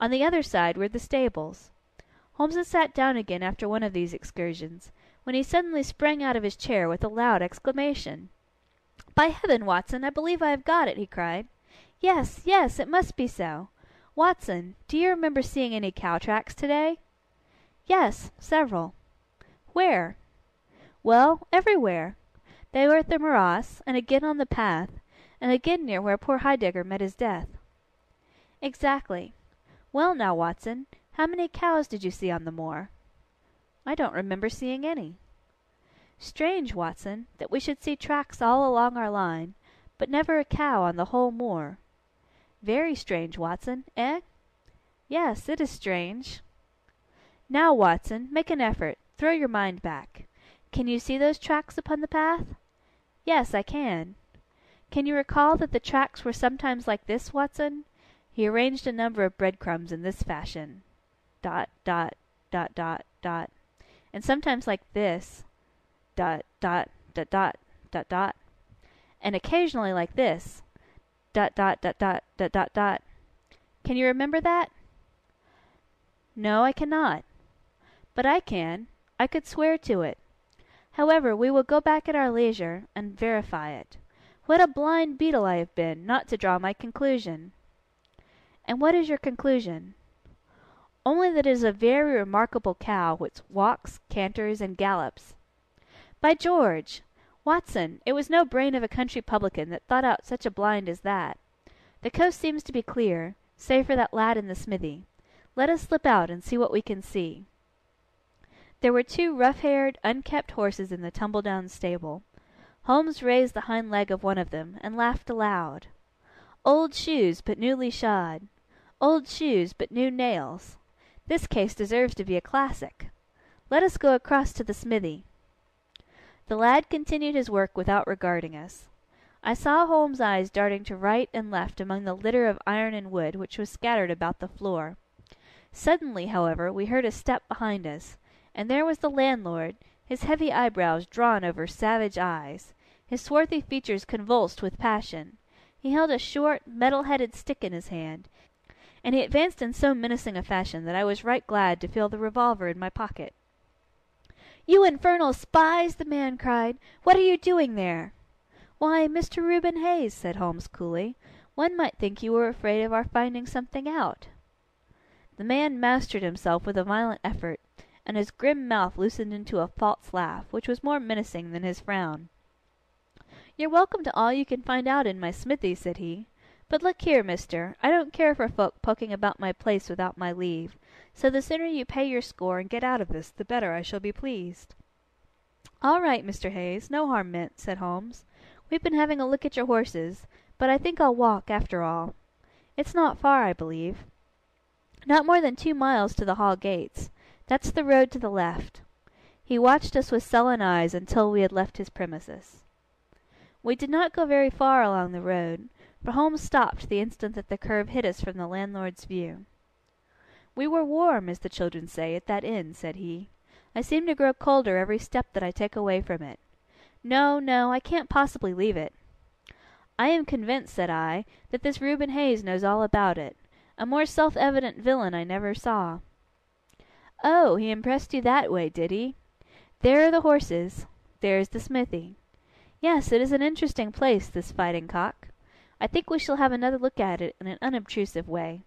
On the other side were the stables. Holmes had sat down again after one of these excursions, when he suddenly sprang out of his chair with a loud exclamation. "By heaven, Watson, I believe I have got it!" he cried. "Yes, yes, it must be so. Watson, do you remember seeing any cow tracks today?" "Yes, several." "Where?" "Well, everywhere. They were at the morass, and again on the path, and again near where poor Heidegger met his death." "Exactly. Well now, Watson, how many cows did you see on the moor?" "I don't remember seeing any." "Strange, Watson, that we should see tracks all along our line, but never a cow on the whole moor." "Very strange, Watson, eh?" "Yes, it is strange." "Now, Watson, make an effort. Throw your mind back. Can you see those tracks upon the path?" "Yes, I can." Can you recall that the tracks were sometimes like this, Watson? He arranged a number of breadcrumbs in this fashion. Dot, dot, dot, dot, dot. And sometimes like this. Dot, dot, dot, dot, dot, dot. And occasionally like this. Dot, dot, dot, dot, dot, dot, dot. Can you remember that? No, I cannot. But I can. I could swear to it. However, we will go back at our leisure and verify it. What a blind beetle I have been, not to draw my conclusion. And what is your conclusion? Only that it is a very remarkable cow which walks, canters, and gallops. By George! Watson, it was no brain of a country publican that thought out such a blind as that. The coast seems to be clear, save for that lad in the smithy. Let us slip out and see what we can see. There were two rough-haired, unkept horses in the tumble-down stable. Holmes raised the hind leg of one of them, and laughed aloud. Old shoes, but newly shod. Old shoes, but new nails. This case deserves to be a classic. Let us go across to the smithy. The lad continued his work without regarding us. I saw Holmes's eyes darting to right and left among the litter of iron and wood which was scattered about the floor. Suddenly, however, we heard a step behind us, and there was the landlord, his heavy eyebrows drawn over savage eyes, his swarthy features convulsed with passion. He held a short, metal-headed stick in his hand, and he advanced in so menacing a fashion that I was right glad to feel the revolver in my pocket. "You infernal spies!" the man cried. "What are you doing there?" "Why, Mr. Reuben Hayes," said Holmes coolly, "one might think you were afraid of our finding something out." The man mastered himself with a violent effort, and his grim mouth loosened into a false laugh, which was more menacing than his frown. "You're welcome to all you can find out in my smithy," said he. "But look here, mister, I don't care for folk poking about my place without my leave, so the sooner you pay your score and get out of this, the better I shall be pleased." "All right, Mr. Hayes, no harm meant," said Holmes. "We've been having a look at your horses, but I think I'll walk, after all. It's not far, I believe." "Not more than 2 miles to the hall gates. That's the road to the left." He watched us with sullen eyes until we had left his premises. We did not go very far along the road, for Holmes stopped the instant that the curve hid us from the landlord's view. "We were warm, as the children say, at that inn," said he. "I seem to grow colder every step that I take away from it. No, no, I can't possibly leave it." "I am convinced," said I, "that this Reuben Hayes knows all about it. A more self-evident villain I never saw." "Oh, he impressed you that way, did he? There are the horses. There is the smithy. Yes, it is an interesting place, this Fighting Cock. I think we shall have another look at it in an unobtrusive way."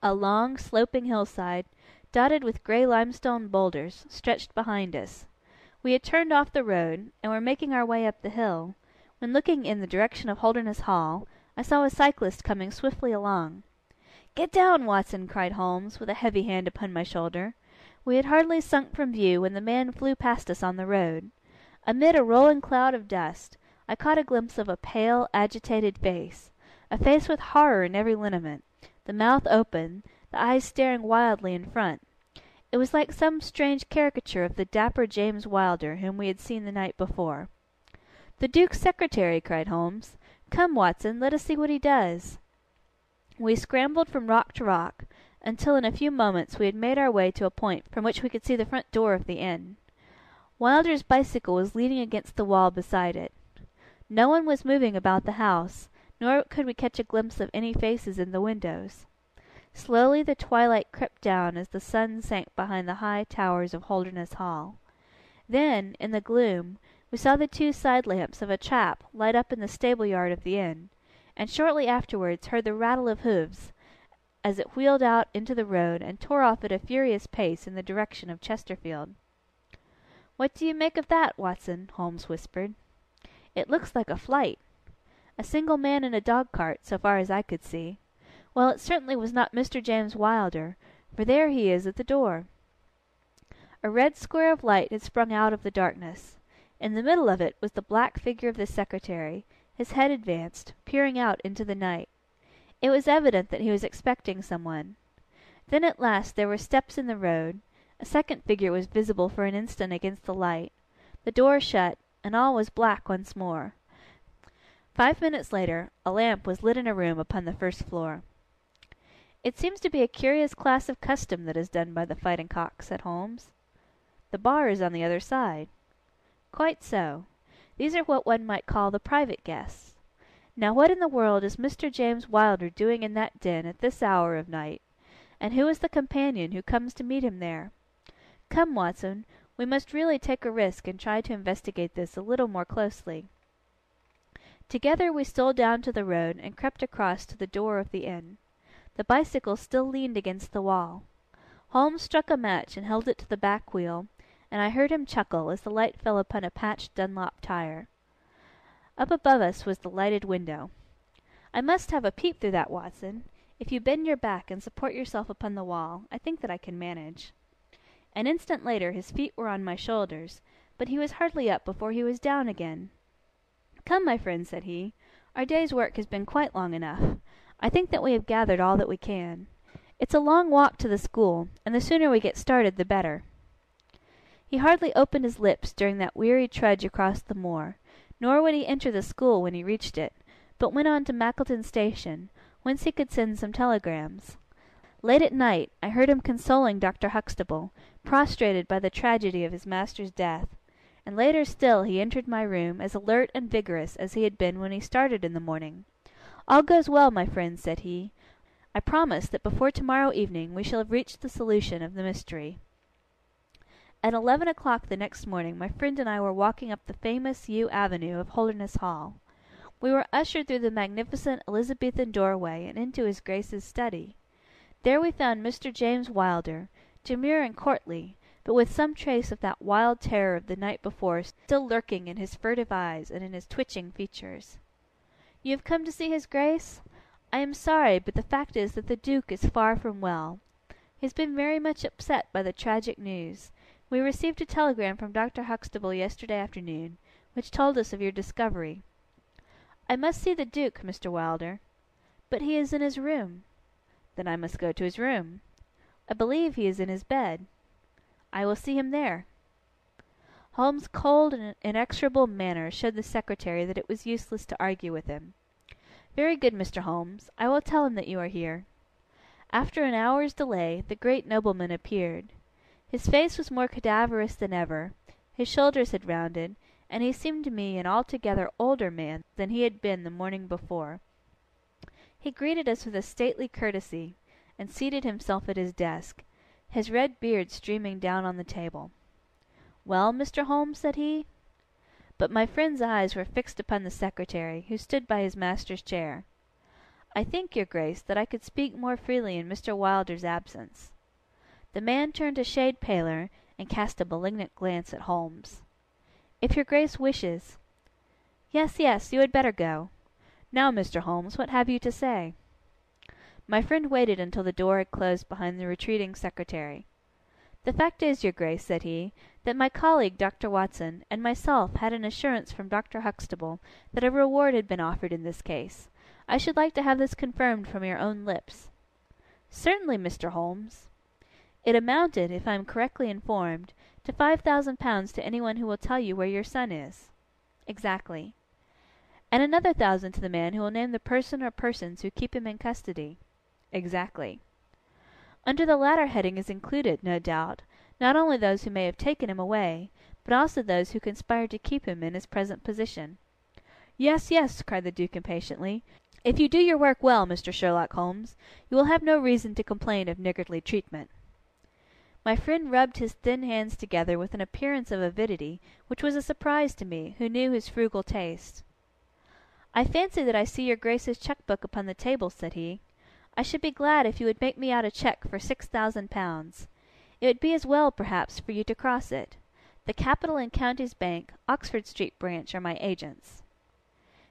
A long, sloping hillside, dotted with grey limestone boulders, stretched behind us. We had turned off the road, and were making our way up the hill, when, looking in the direction of Holderness Hall, I saw a cyclist coming swiftly along. "Get down, Watson!" cried Holmes, with a heavy hand upon my shoulder. We had hardly sunk from view when the man flew past us on the road. Amid a rolling cloud of dust, I caught a glimpse of a pale, agitated face, a face with horror in every lineament, the mouth open, the eyes staring wildly in front. It was like some strange caricature of the dapper James Wilder whom we had seen the night before. "The Duke's secretary!" cried Holmes. "Come, Watson, let us see what he does." We scrambled from rock to rock, until in a few moments we had made our way to a point from which we could see the front door of the inn. Wilder's bicycle was leaning against the wall beside it. No one was moving about the house, nor could we catch a glimpse of any faces in the windows. Slowly the twilight crept down as the sun sank behind the high towers of Holderness Hall. Then, in the gloom, we saw the two side lamps of a trap light up in the stable-yard of the inn, and shortly afterwards heard the rattle of hoofs as it wheeled out into the road and tore off at a furious pace in the direction of Chesterfield. "What do you make of that, Watson?" Holmes whispered. "It looks like a flight. A single man in a dog-cart, so far as I could see. Well, it certainly was not Mr. James Wilder, for there he is at the door." A red square of light had sprung out of the darkness. In the middle of it was the black figure of the secretary, his head advanced, peering out into the night. It was evident that he was expecting someone. Then at last there were steps in the road, a second figure was visible for an instant against the light, the door shut, and all was black once more. 5 minutes later, a lamp was lit in a room upon the first floor. "It seems to be a curious class of custom that is done by the Fighting Cock," said Holmes. "The bar is on the other side." "Quite so. These are what one might call the private guests. Now what in the world is Mr. James Wilder doing in that den at this hour of night? And who is the companion who comes to meet him there? Come, Watson, we must really take a risk and try to investigate this a little more closely." Together we stole down to the road and crept across to the door of the inn. The bicycle still leaned against the wall. Holmes struck a match and held it to the back wheel, and I heard him chuckle as the light fell upon a patched Dunlop tire. Up above us was the lighted window. "I must have a peep through that, Watson. If you bend your back and support yourself upon the wall, I think that I can manage." An instant later his feet were on my shoulders, but he was hardly up before he was down again. "Come, my friend," said he, "our day's work has been quite long enough. I think that we have gathered all that we can. It's a long walk to the school, and the sooner we get started the better." He hardly opened his lips during that weary trudge across the moor, nor would he enter the school when he reached it, but went on to Mackleton station, whence he could send some telegrams. Late at night I heard him consoling Dr. Huxtable, prostrated by the tragedy of his master's death, and later still he entered my room as alert and vigorous as he had been when he started in the morning. "All goes well, my friend," said he. "I promise that before tomorrow evening we shall have reached the solution of the mystery." At 11 o'clock the next morning my friend and I were walking up the famous yew avenue of Holderness Hall. We were ushered through the magnificent Elizabethan doorway and into his Grace's study. There we found Mr. James Wilder, demure and courtly, but with some trace of that wild terror of the night before still lurking in his furtive eyes and in his twitching features. "You have come to see his Grace? I am sorry, but the fact is that the Duke is far from well. He has been very much upset by the tragic news. We received a telegram from Dr. Huxtable yesterday afternoon, which told us of your discovery." "I must see the Duke, Mr. Wilder." "But he is in his room." "Then I must go to his room." "I believe he is in his bed." "I will see him there." Holmes' cold and inexorable manner showed the secretary that it was useless to argue with him. "Very good, Mr. Holmes. I will tell him that you are here." After an hour's delay, the great nobleman appeared. His face was more cadaverous than ever, his shoulders had rounded, and he seemed to me an altogether older man than he had been the morning before. He greeted us with a stately courtesy, and seated himself at his desk, his red beard streaming down on the table. "Well, Mr. Holmes," said he. But my friend's eyes were fixed upon the secretary, who stood by his master's chair. "I think, your Grace, that I could speak more freely in Mr. Wilder's absence." The man turned a shade paler, and cast a malignant glance at Holmes. "If your Grace wishes—" "Yes, yes, you had better go. Now, Mr. Holmes, what have you to say?" My friend waited until the door had closed behind the retreating secretary. "The fact is, your Grace," said he, "that my colleague Dr. Watson and myself had an assurance from Dr. Huxtable that a reward had been offered in this case. I should like to have this confirmed from your own lips." "Certainly, Mr. Holmes." "It amounted, if I am correctly informed, to £5,000 to anyone who will tell you where your son is." "Exactly." "And another 1,000 to the man who will name the person or persons who keep him in custody." "Exactly." "Under the latter heading is included, no doubt, not only those who may have taken him away, but also those who conspired to keep him in his present position." "Yes, yes," cried the Duke impatiently. "If you do your work well, Mr. Sherlock Holmes, you will have no reason to complain of niggardly treatment." My friend rubbed his thin hands together with an appearance of avidity, which was a surprise to me, who knew his frugal taste. "I fancy that I see your Grace's cheque-book upon the table," said he. "I should be glad if you would make me out a cheque for £6,000. It would be as well, perhaps, for you to cross it. The Capital and Counties Bank, Oxford Street branch, are my agents."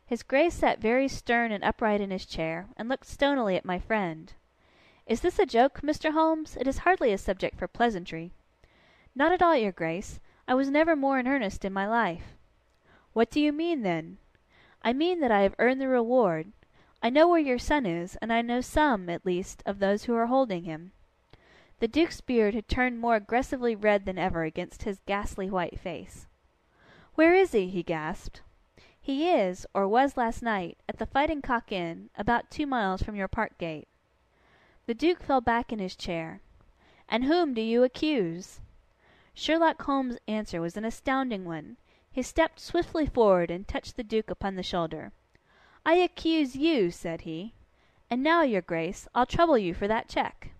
His Grace sat very stern and upright in his chair, and looked stonily at my friend. "Is this a joke, Mr. Holmes? It is hardly a subject for pleasantry." "Not at all, your Grace. I was never more in earnest in my life." "What do you mean, then?" "I mean that I have earned the reward. I know where your son is, and I know some, at least, of those who are holding him." The Duke's beard had turned more aggressively red than ever against his ghastly white face. "Where is he?" he gasped. He is, or was last night, at the Fighting Cock Inn, about 2 miles from your park gate. The Duke fell back in his chair. And whom do you accuse? Sherlock Holmes' answer was an astounding one. He stepped swiftly forward and touched the Duke upon the shoulder. I accuse you, said he. And now, your Grace, I'll trouble you for that cheque.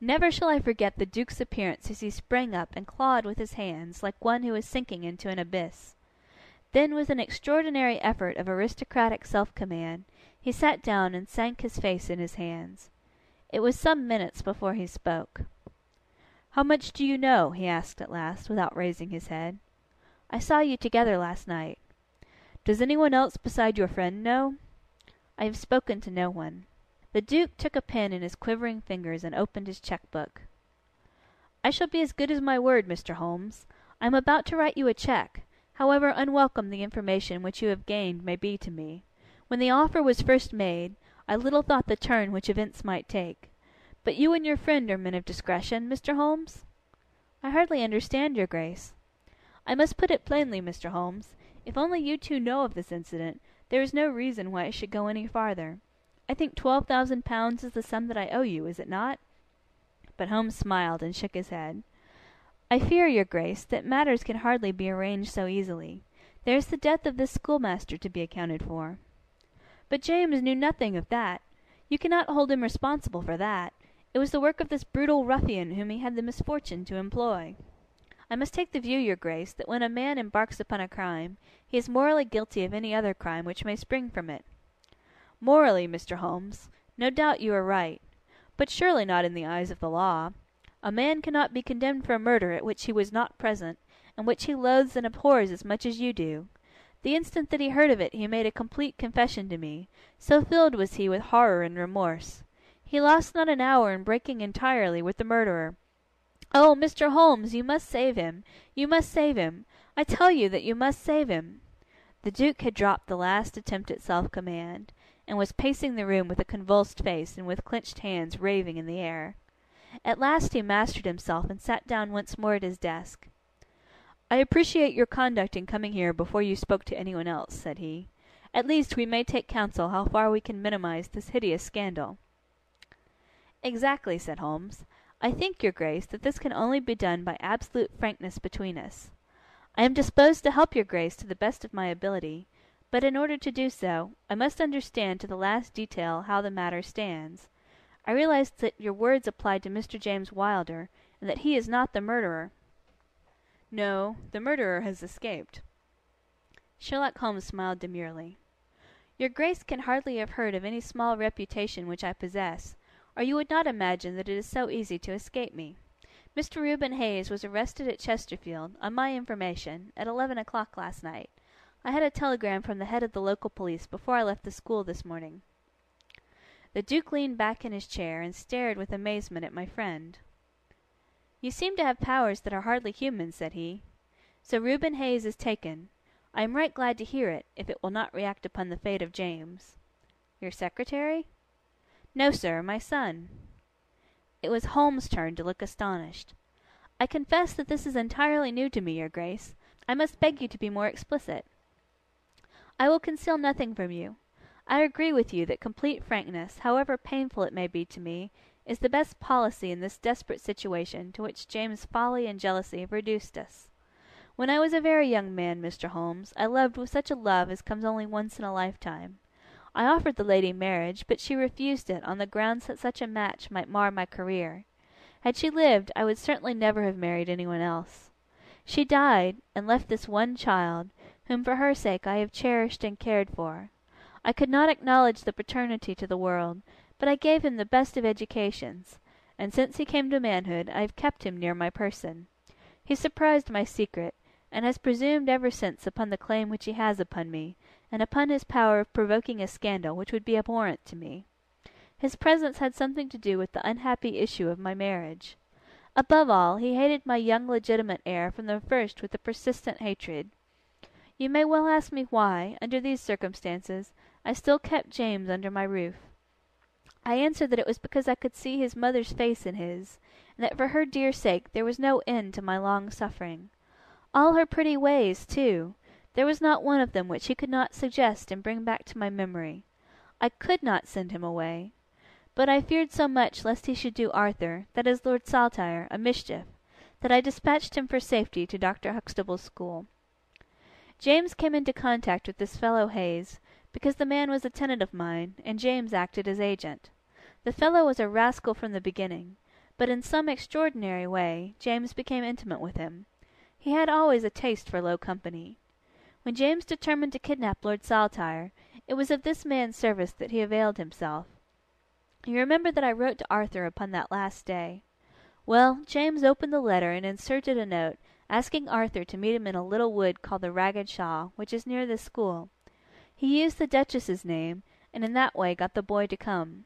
Never shall I forget the Duke's appearance as he sprang up and clawed with his hands like one who was sinking into an abyss. Then, with an extraordinary effort of aristocratic self-command, he sat down and sank his face in his hands. It was some minutes before he spoke. How much do you know? He asked at last, without raising his head. I saw you together last night. Does anyone else beside your friend know? I have spoken to no one. The Duke took a pen in his quivering fingers and opened his cheque-book. I shall be as good as my word, Mr. Holmes. I am about to write you a cheque, however unwelcome the information which you have gained may be to me. When the offer was first made, I little thought the turn which events might take. But you and your friend are men of discretion, Mr. Holmes? I hardly understand, your Grace. I must put it plainly, Mr. Holmes. If only you two know of this incident, there is no reason why it should go any farther. I think £12,000 is the sum that I owe you, is it not? But Holmes smiled and shook his head. I fear, your Grace, that matters can hardly be arranged so easily. There is the death of this schoolmaster to be accounted for. But James knew nothing of that. You cannot hold him responsible for that. It was the work of this brutal ruffian whom he had the misfortune to employ. I must take the view, your Grace, that when a man embarks upon a crime, he is morally guilty of any other crime which may spring from it. Morally, Mr. Holmes, no doubt you are right, but surely not in the eyes of the law. A man cannot be condemned for a murder at which he was not present, and which he loathes and abhors as much as you do. The instant that he heard of it, he made a complete confession to me, so filled was he with horror and remorse. He lost not an hour in breaking entirely with the murderer. Oh, Mr. Holmes, you must save him! You must save him! I tell you that you must save him! The Duke had dropped the last attempt at self-command, and was pacing the room with a convulsed face and with clenched hands raving in the air. At last he mastered himself and sat down once more at his desk. I appreciate your conduct in coming here before you spoke to anyone else, said he. At least we may take counsel how far we can minimize this hideous scandal. Exactly, said Holmes. I think, your Grace, that this can only be done by absolute frankness between us. I am disposed to help your Grace to the best of my ability, but in order to do so, I must understand to the last detail how the matter stands. I realize that your words apply to Mr. James Wilder, and that he is not the murderer. No, the murderer has escaped. Sherlock Holmes smiled demurely. Your Grace can hardly have heard of any small reputation which I possess, or you would not imagine that it is so easy to escape me. Mr. Reuben Hayes was arrested at Chesterfield, on my information, at 11 o'clock last night. I had a telegram from the head of the local police before I left the school this morning. The Duke leaned back in his chair and stared with amazement at my friend. You seem to have powers that are hardly human, said he. So Reuben Hayes is taken. I am right glad to hear it, if it will not react upon the fate of James. Your secretary? No, sir, my son. It was Holmes' turn to look astonished. I confess that this is entirely new to me, your Grace. I must beg you to be more explicit. I will conceal nothing from you. I agree with you that complete frankness, however painful it may be to me, is the best policy in this desperate situation to which James's folly and jealousy have reduced us. When I was a very young man, Mr. Holmes, I loved with such a love as comes only once in a lifetime. I offered the lady marriage, but she refused it on the grounds that such a match might mar my career. Had she lived, I would certainly never have married anyone else. She died, and left this one child, whom for her sake I have cherished and cared for. I could not acknowledge the paternity to the world, but I gave him the best of educations, and since he came to manhood, I have kept him near my person. He surprised my secret, and has presumed ever since upon the claim which he has upon me, and upon his power of provoking a scandal which would be abhorrent to me. His presence had something to do with the unhappy issue of my marriage. Above all, he hated my young legitimate heir from the first with a persistent hatred. You may well ask me why, under these circumstances, I still kept James under my roof. I answered that it was because I could see his mother's face in his, and that for her dear sake there was no end to my long suffering. All her pretty ways, too. There was not one of them which he could not suggest and bring back to my memory. I could not send him away. But I feared so much lest he should do Arthur, that is Lord Saltire, a mischief, that I dispatched him for safety to Dr. Huxtable's school. James came into contact with this fellow Hayes, because the man was a tenant of mine, and James acted as agent. The fellow was a rascal from the beginning, but in some extraordinary way James became intimate with him. He had always a taste for low company. When James determined to kidnap Lord Saltire, it was of this man's service that he availed himself. You remember that I wrote to Arthur upon that last day. Well, James opened the letter and inserted a note, asking Arthur to meet him in a little wood called the Ragged Shaw, which is near this school. He used the Duchess's name, and in that way got the boy to come.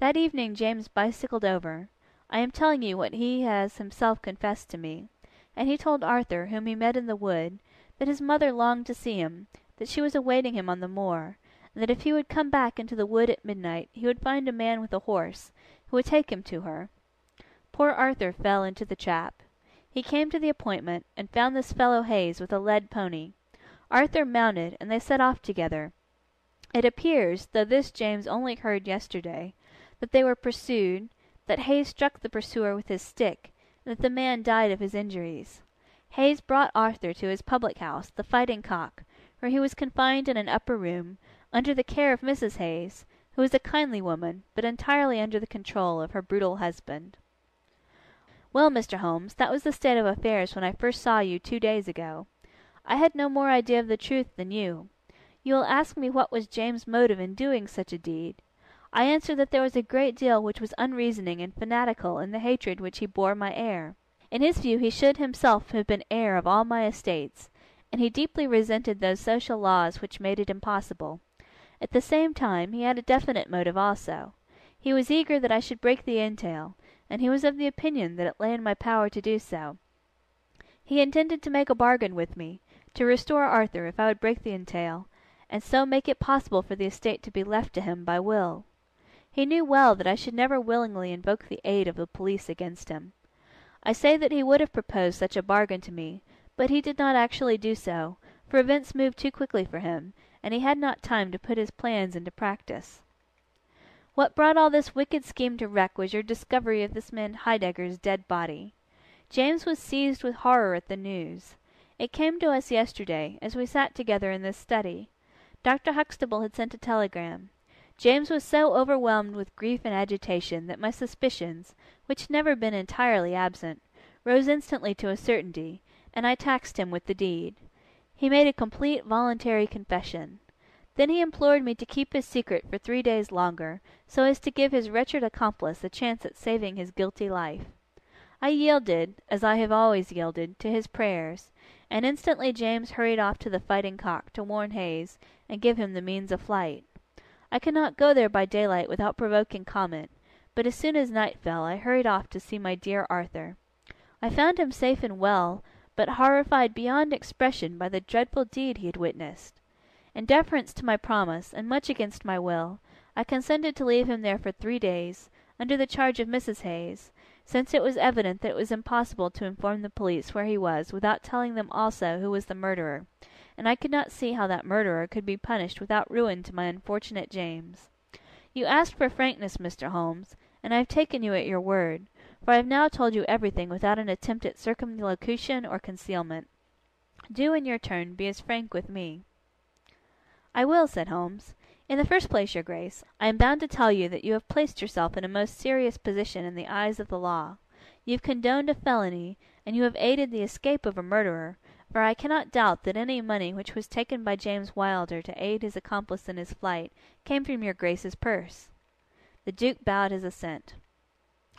That evening James bicycled over. I am telling you what he has himself confessed to me. And he told Arthur, whom he met in the wood, that his mother longed to see him, that she was awaiting him on the moor, and that if he would come back into the wood at midnight, he would find a man with a horse, who would take him to her. Poor Arthur fell into the trap. He came to the appointment, and found this fellow Hayes with a led pony. Arthur mounted, and they set off together. It appears, though this James only heard yesterday, that they were pursued, that Hayes struck the pursuer with his stick, and that the man died of his injuries. Hayes brought Arthur to his public-house, the Fighting Cock, where he was confined in an upper room, under the care of Mrs. Hayes, who was a kindly woman, but entirely under the control of her brutal husband. Well, Mr. Holmes, that was the state of affairs when I first saw you 2 days ago. I had no more idea of the truth than you. You will ask me what was James's motive in doing such a deed. I answered that there was a great deal which was unreasoning and fanatical in the hatred which he bore my heir. In his view he should himself have been heir of all my estates, and he deeply resented those social laws which made it impossible. At the same time he had a definite motive also. He was eager that I should break the entail, and he was of the opinion that it lay in my power to do so. He intended to make a bargain with me, to restore Arthur if I would break the entail, and so make it possible for the estate to be left to him by will. He knew well that I should never willingly invoke the aid of the police against him. I say that he would have proposed such a bargain to me, but he did not actually do so, for events moved too quickly for him, and he had not time to put his plans into practice. What brought all this wicked scheme to wreck was your discovery of this man Heidegger's dead body. James was seized with horror at the news. It came to us yesterday, as we sat together in this study. Dr. Huxtable had sent a telegram. James was so overwhelmed with grief and agitation that my suspicions, which had never been entirely absent, rose instantly to a certainty, and I taxed him with the deed. He made a complete voluntary confession. Then he implored me to keep his secret for 3 days longer, so as to give his wretched accomplice a chance at saving his guilty life. I yielded, as I have always yielded, to his prayers, and instantly James hurried off to the Fighting Cock to warn Hayes and give him the means of flight. I could not go there by daylight without provoking comment, but as soon as night fell I hurried off to see my dear Arthur. I found him safe and well, but horrified beyond expression by the dreadful deed he had witnessed. In deference to my promise, and much against my will, I consented to leave him there for 3 days, under the charge of Mrs. Hayes, since it was evident that it was impossible to inform the police where he was without telling them also who was the murderer, and I could not see how that murderer could be punished without ruin to my unfortunate James. You asked for frankness, Mr. Holmes, and I have taken you at your word, for I have now told you everything without an attempt at circumlocution or concealment. Do, in your turn, be as frank with me. I will, said Holmes. In the first place, your Grace, I am bound to tell you that you have placed yourself in a most serious position in the eyes of the law. You have condoned a felony, and you have aided the escape of a murderer, for I cannot doubt that any money which was taken by James Wilder to aid his accomplice in his flight came from your Grace's purse. The Duke bowed his assent.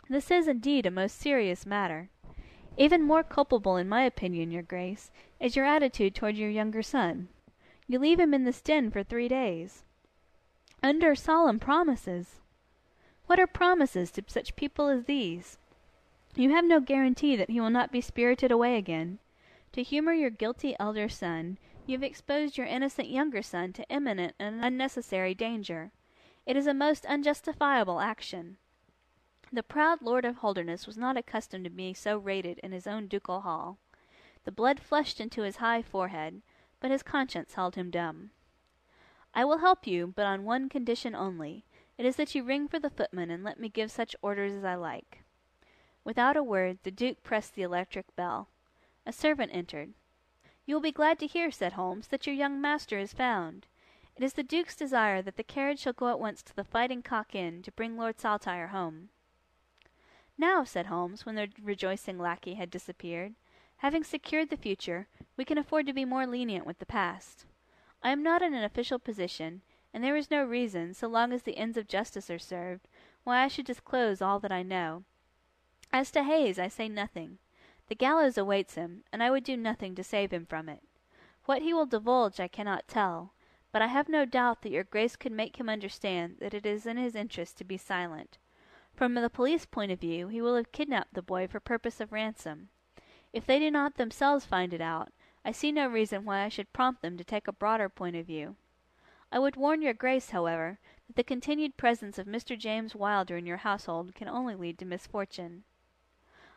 This is indeed a most serious matter. Even more culpable, in my opinion, your Grace, is your attitude toward your younger son. You leave him in this den for 3 days. Under solemn promises. What are promises to such people as these? You have no guarantee that he will not be spirited away again. To humor your guilty elder son, you have exposed your innocent younger son to imminent and unnecessary danger. It is a most unjustifiable action. The proud Lord of Holderness was not accustomed to being so rated in his own ducal hall. The blood flushed into his high forehead, but his conscience held him dumb. "I will help you, but on one condition only. It is that you ring for the footman and let me give such orders as I like." Without a word, the Duke pressed the electric bell. A servant entered. "You will be glad to hear," said Holmes, "that your young master is found. It is the Duke's desire that the carriage shall go at once to the Fighting Cock Inn to bring Lord Saltire home." "Now," said Holmes, when the rejoicing lackey had disappeared, "having secured the future, we can afford to be more lenient with the past. I am not in an official position, and there is no reason, so long as the ends of justice are served, why I should disclose all that I know. As to Hayes, I say nothing. The gallows awaits him, and I would do nothing to save him from it. What he will divulge I cannot tell, but I have no doubt that your Grace could make him understand that it is in his interest to be silent. From the police point of view, he will have kidnapped the boy for purpose of ransom. If they do not themselves find it out, I see no reason why I should prompt them to take a broader point of view. I would warn your Grace, however, that the continued presence of Mr. James Wilder in your household can only lead to misfortune."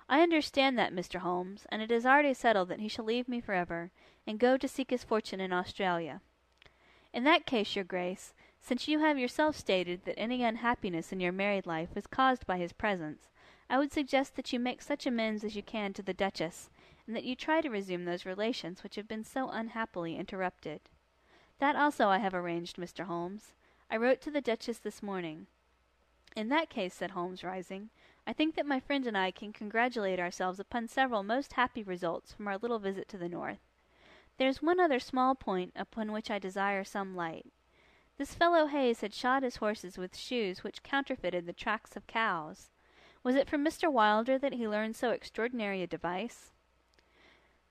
"I understand that, Mr. Holmes, and it is already settled that he shall leave me forever, and go to seek his fortune in Australia." "In that case, your Grace, since you have yourself stated that any unhappiness in your married life was caused by his presence, I would suggest that you make such amends as you can to the Duchess, and that you try to resume those relations which have been so unhappily interrupted." "That also I have arranged, Mr. Holmes. I wrote to the Duchess this morning." "In that case," said Holmes, rising, "I think that my friend and I can congratulate ourselves upon several most happy results from our little visit to the North. There is one other small point upon which I desire some light. This fellow Hayes had shod his horses with shoes which counterfeited the tracks of cows. Was it from Mr. Wilder that he learned so extraordinary a device?"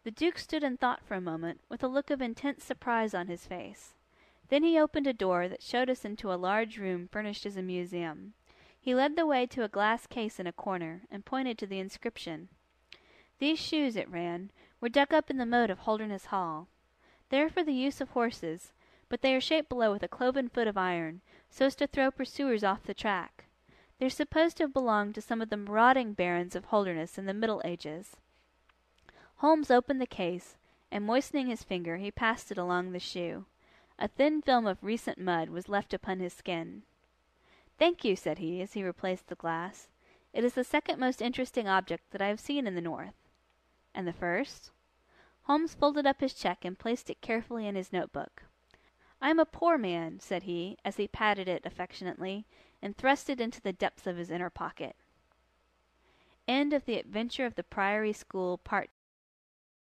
The Duke stood in thought for a moment, with a look of intense surprise on his face. Then he opened a door that showed us into a large room furnished as a museum. He led the way to a glass case in a corner, and pointed to the inscription. "These shoes," it ran, "were dug up in the moat of Holderness Hall. They are for the use of horses, but they are shaped below with a cloven foot of iron, so as to throw pursuers off the track. They are supposed to have belonged to some of the marauding barons of Holderness in the Middle Ages." Holmes opened the case, and moistening his finger, he passed it along the shoe. A thin film of recent mud was left upon his skin. "Thank you," said he, as he replaced the glass. "It is the second most interesting object that I have seen in the North." "And the first?" Holmes folded up his cheque and placed it carefully in his notebook. "I am a poor man," said he, as he patted it affectionately, and thrust it into the depths of his inner pocket. End of The Adventure of the Priory School, Part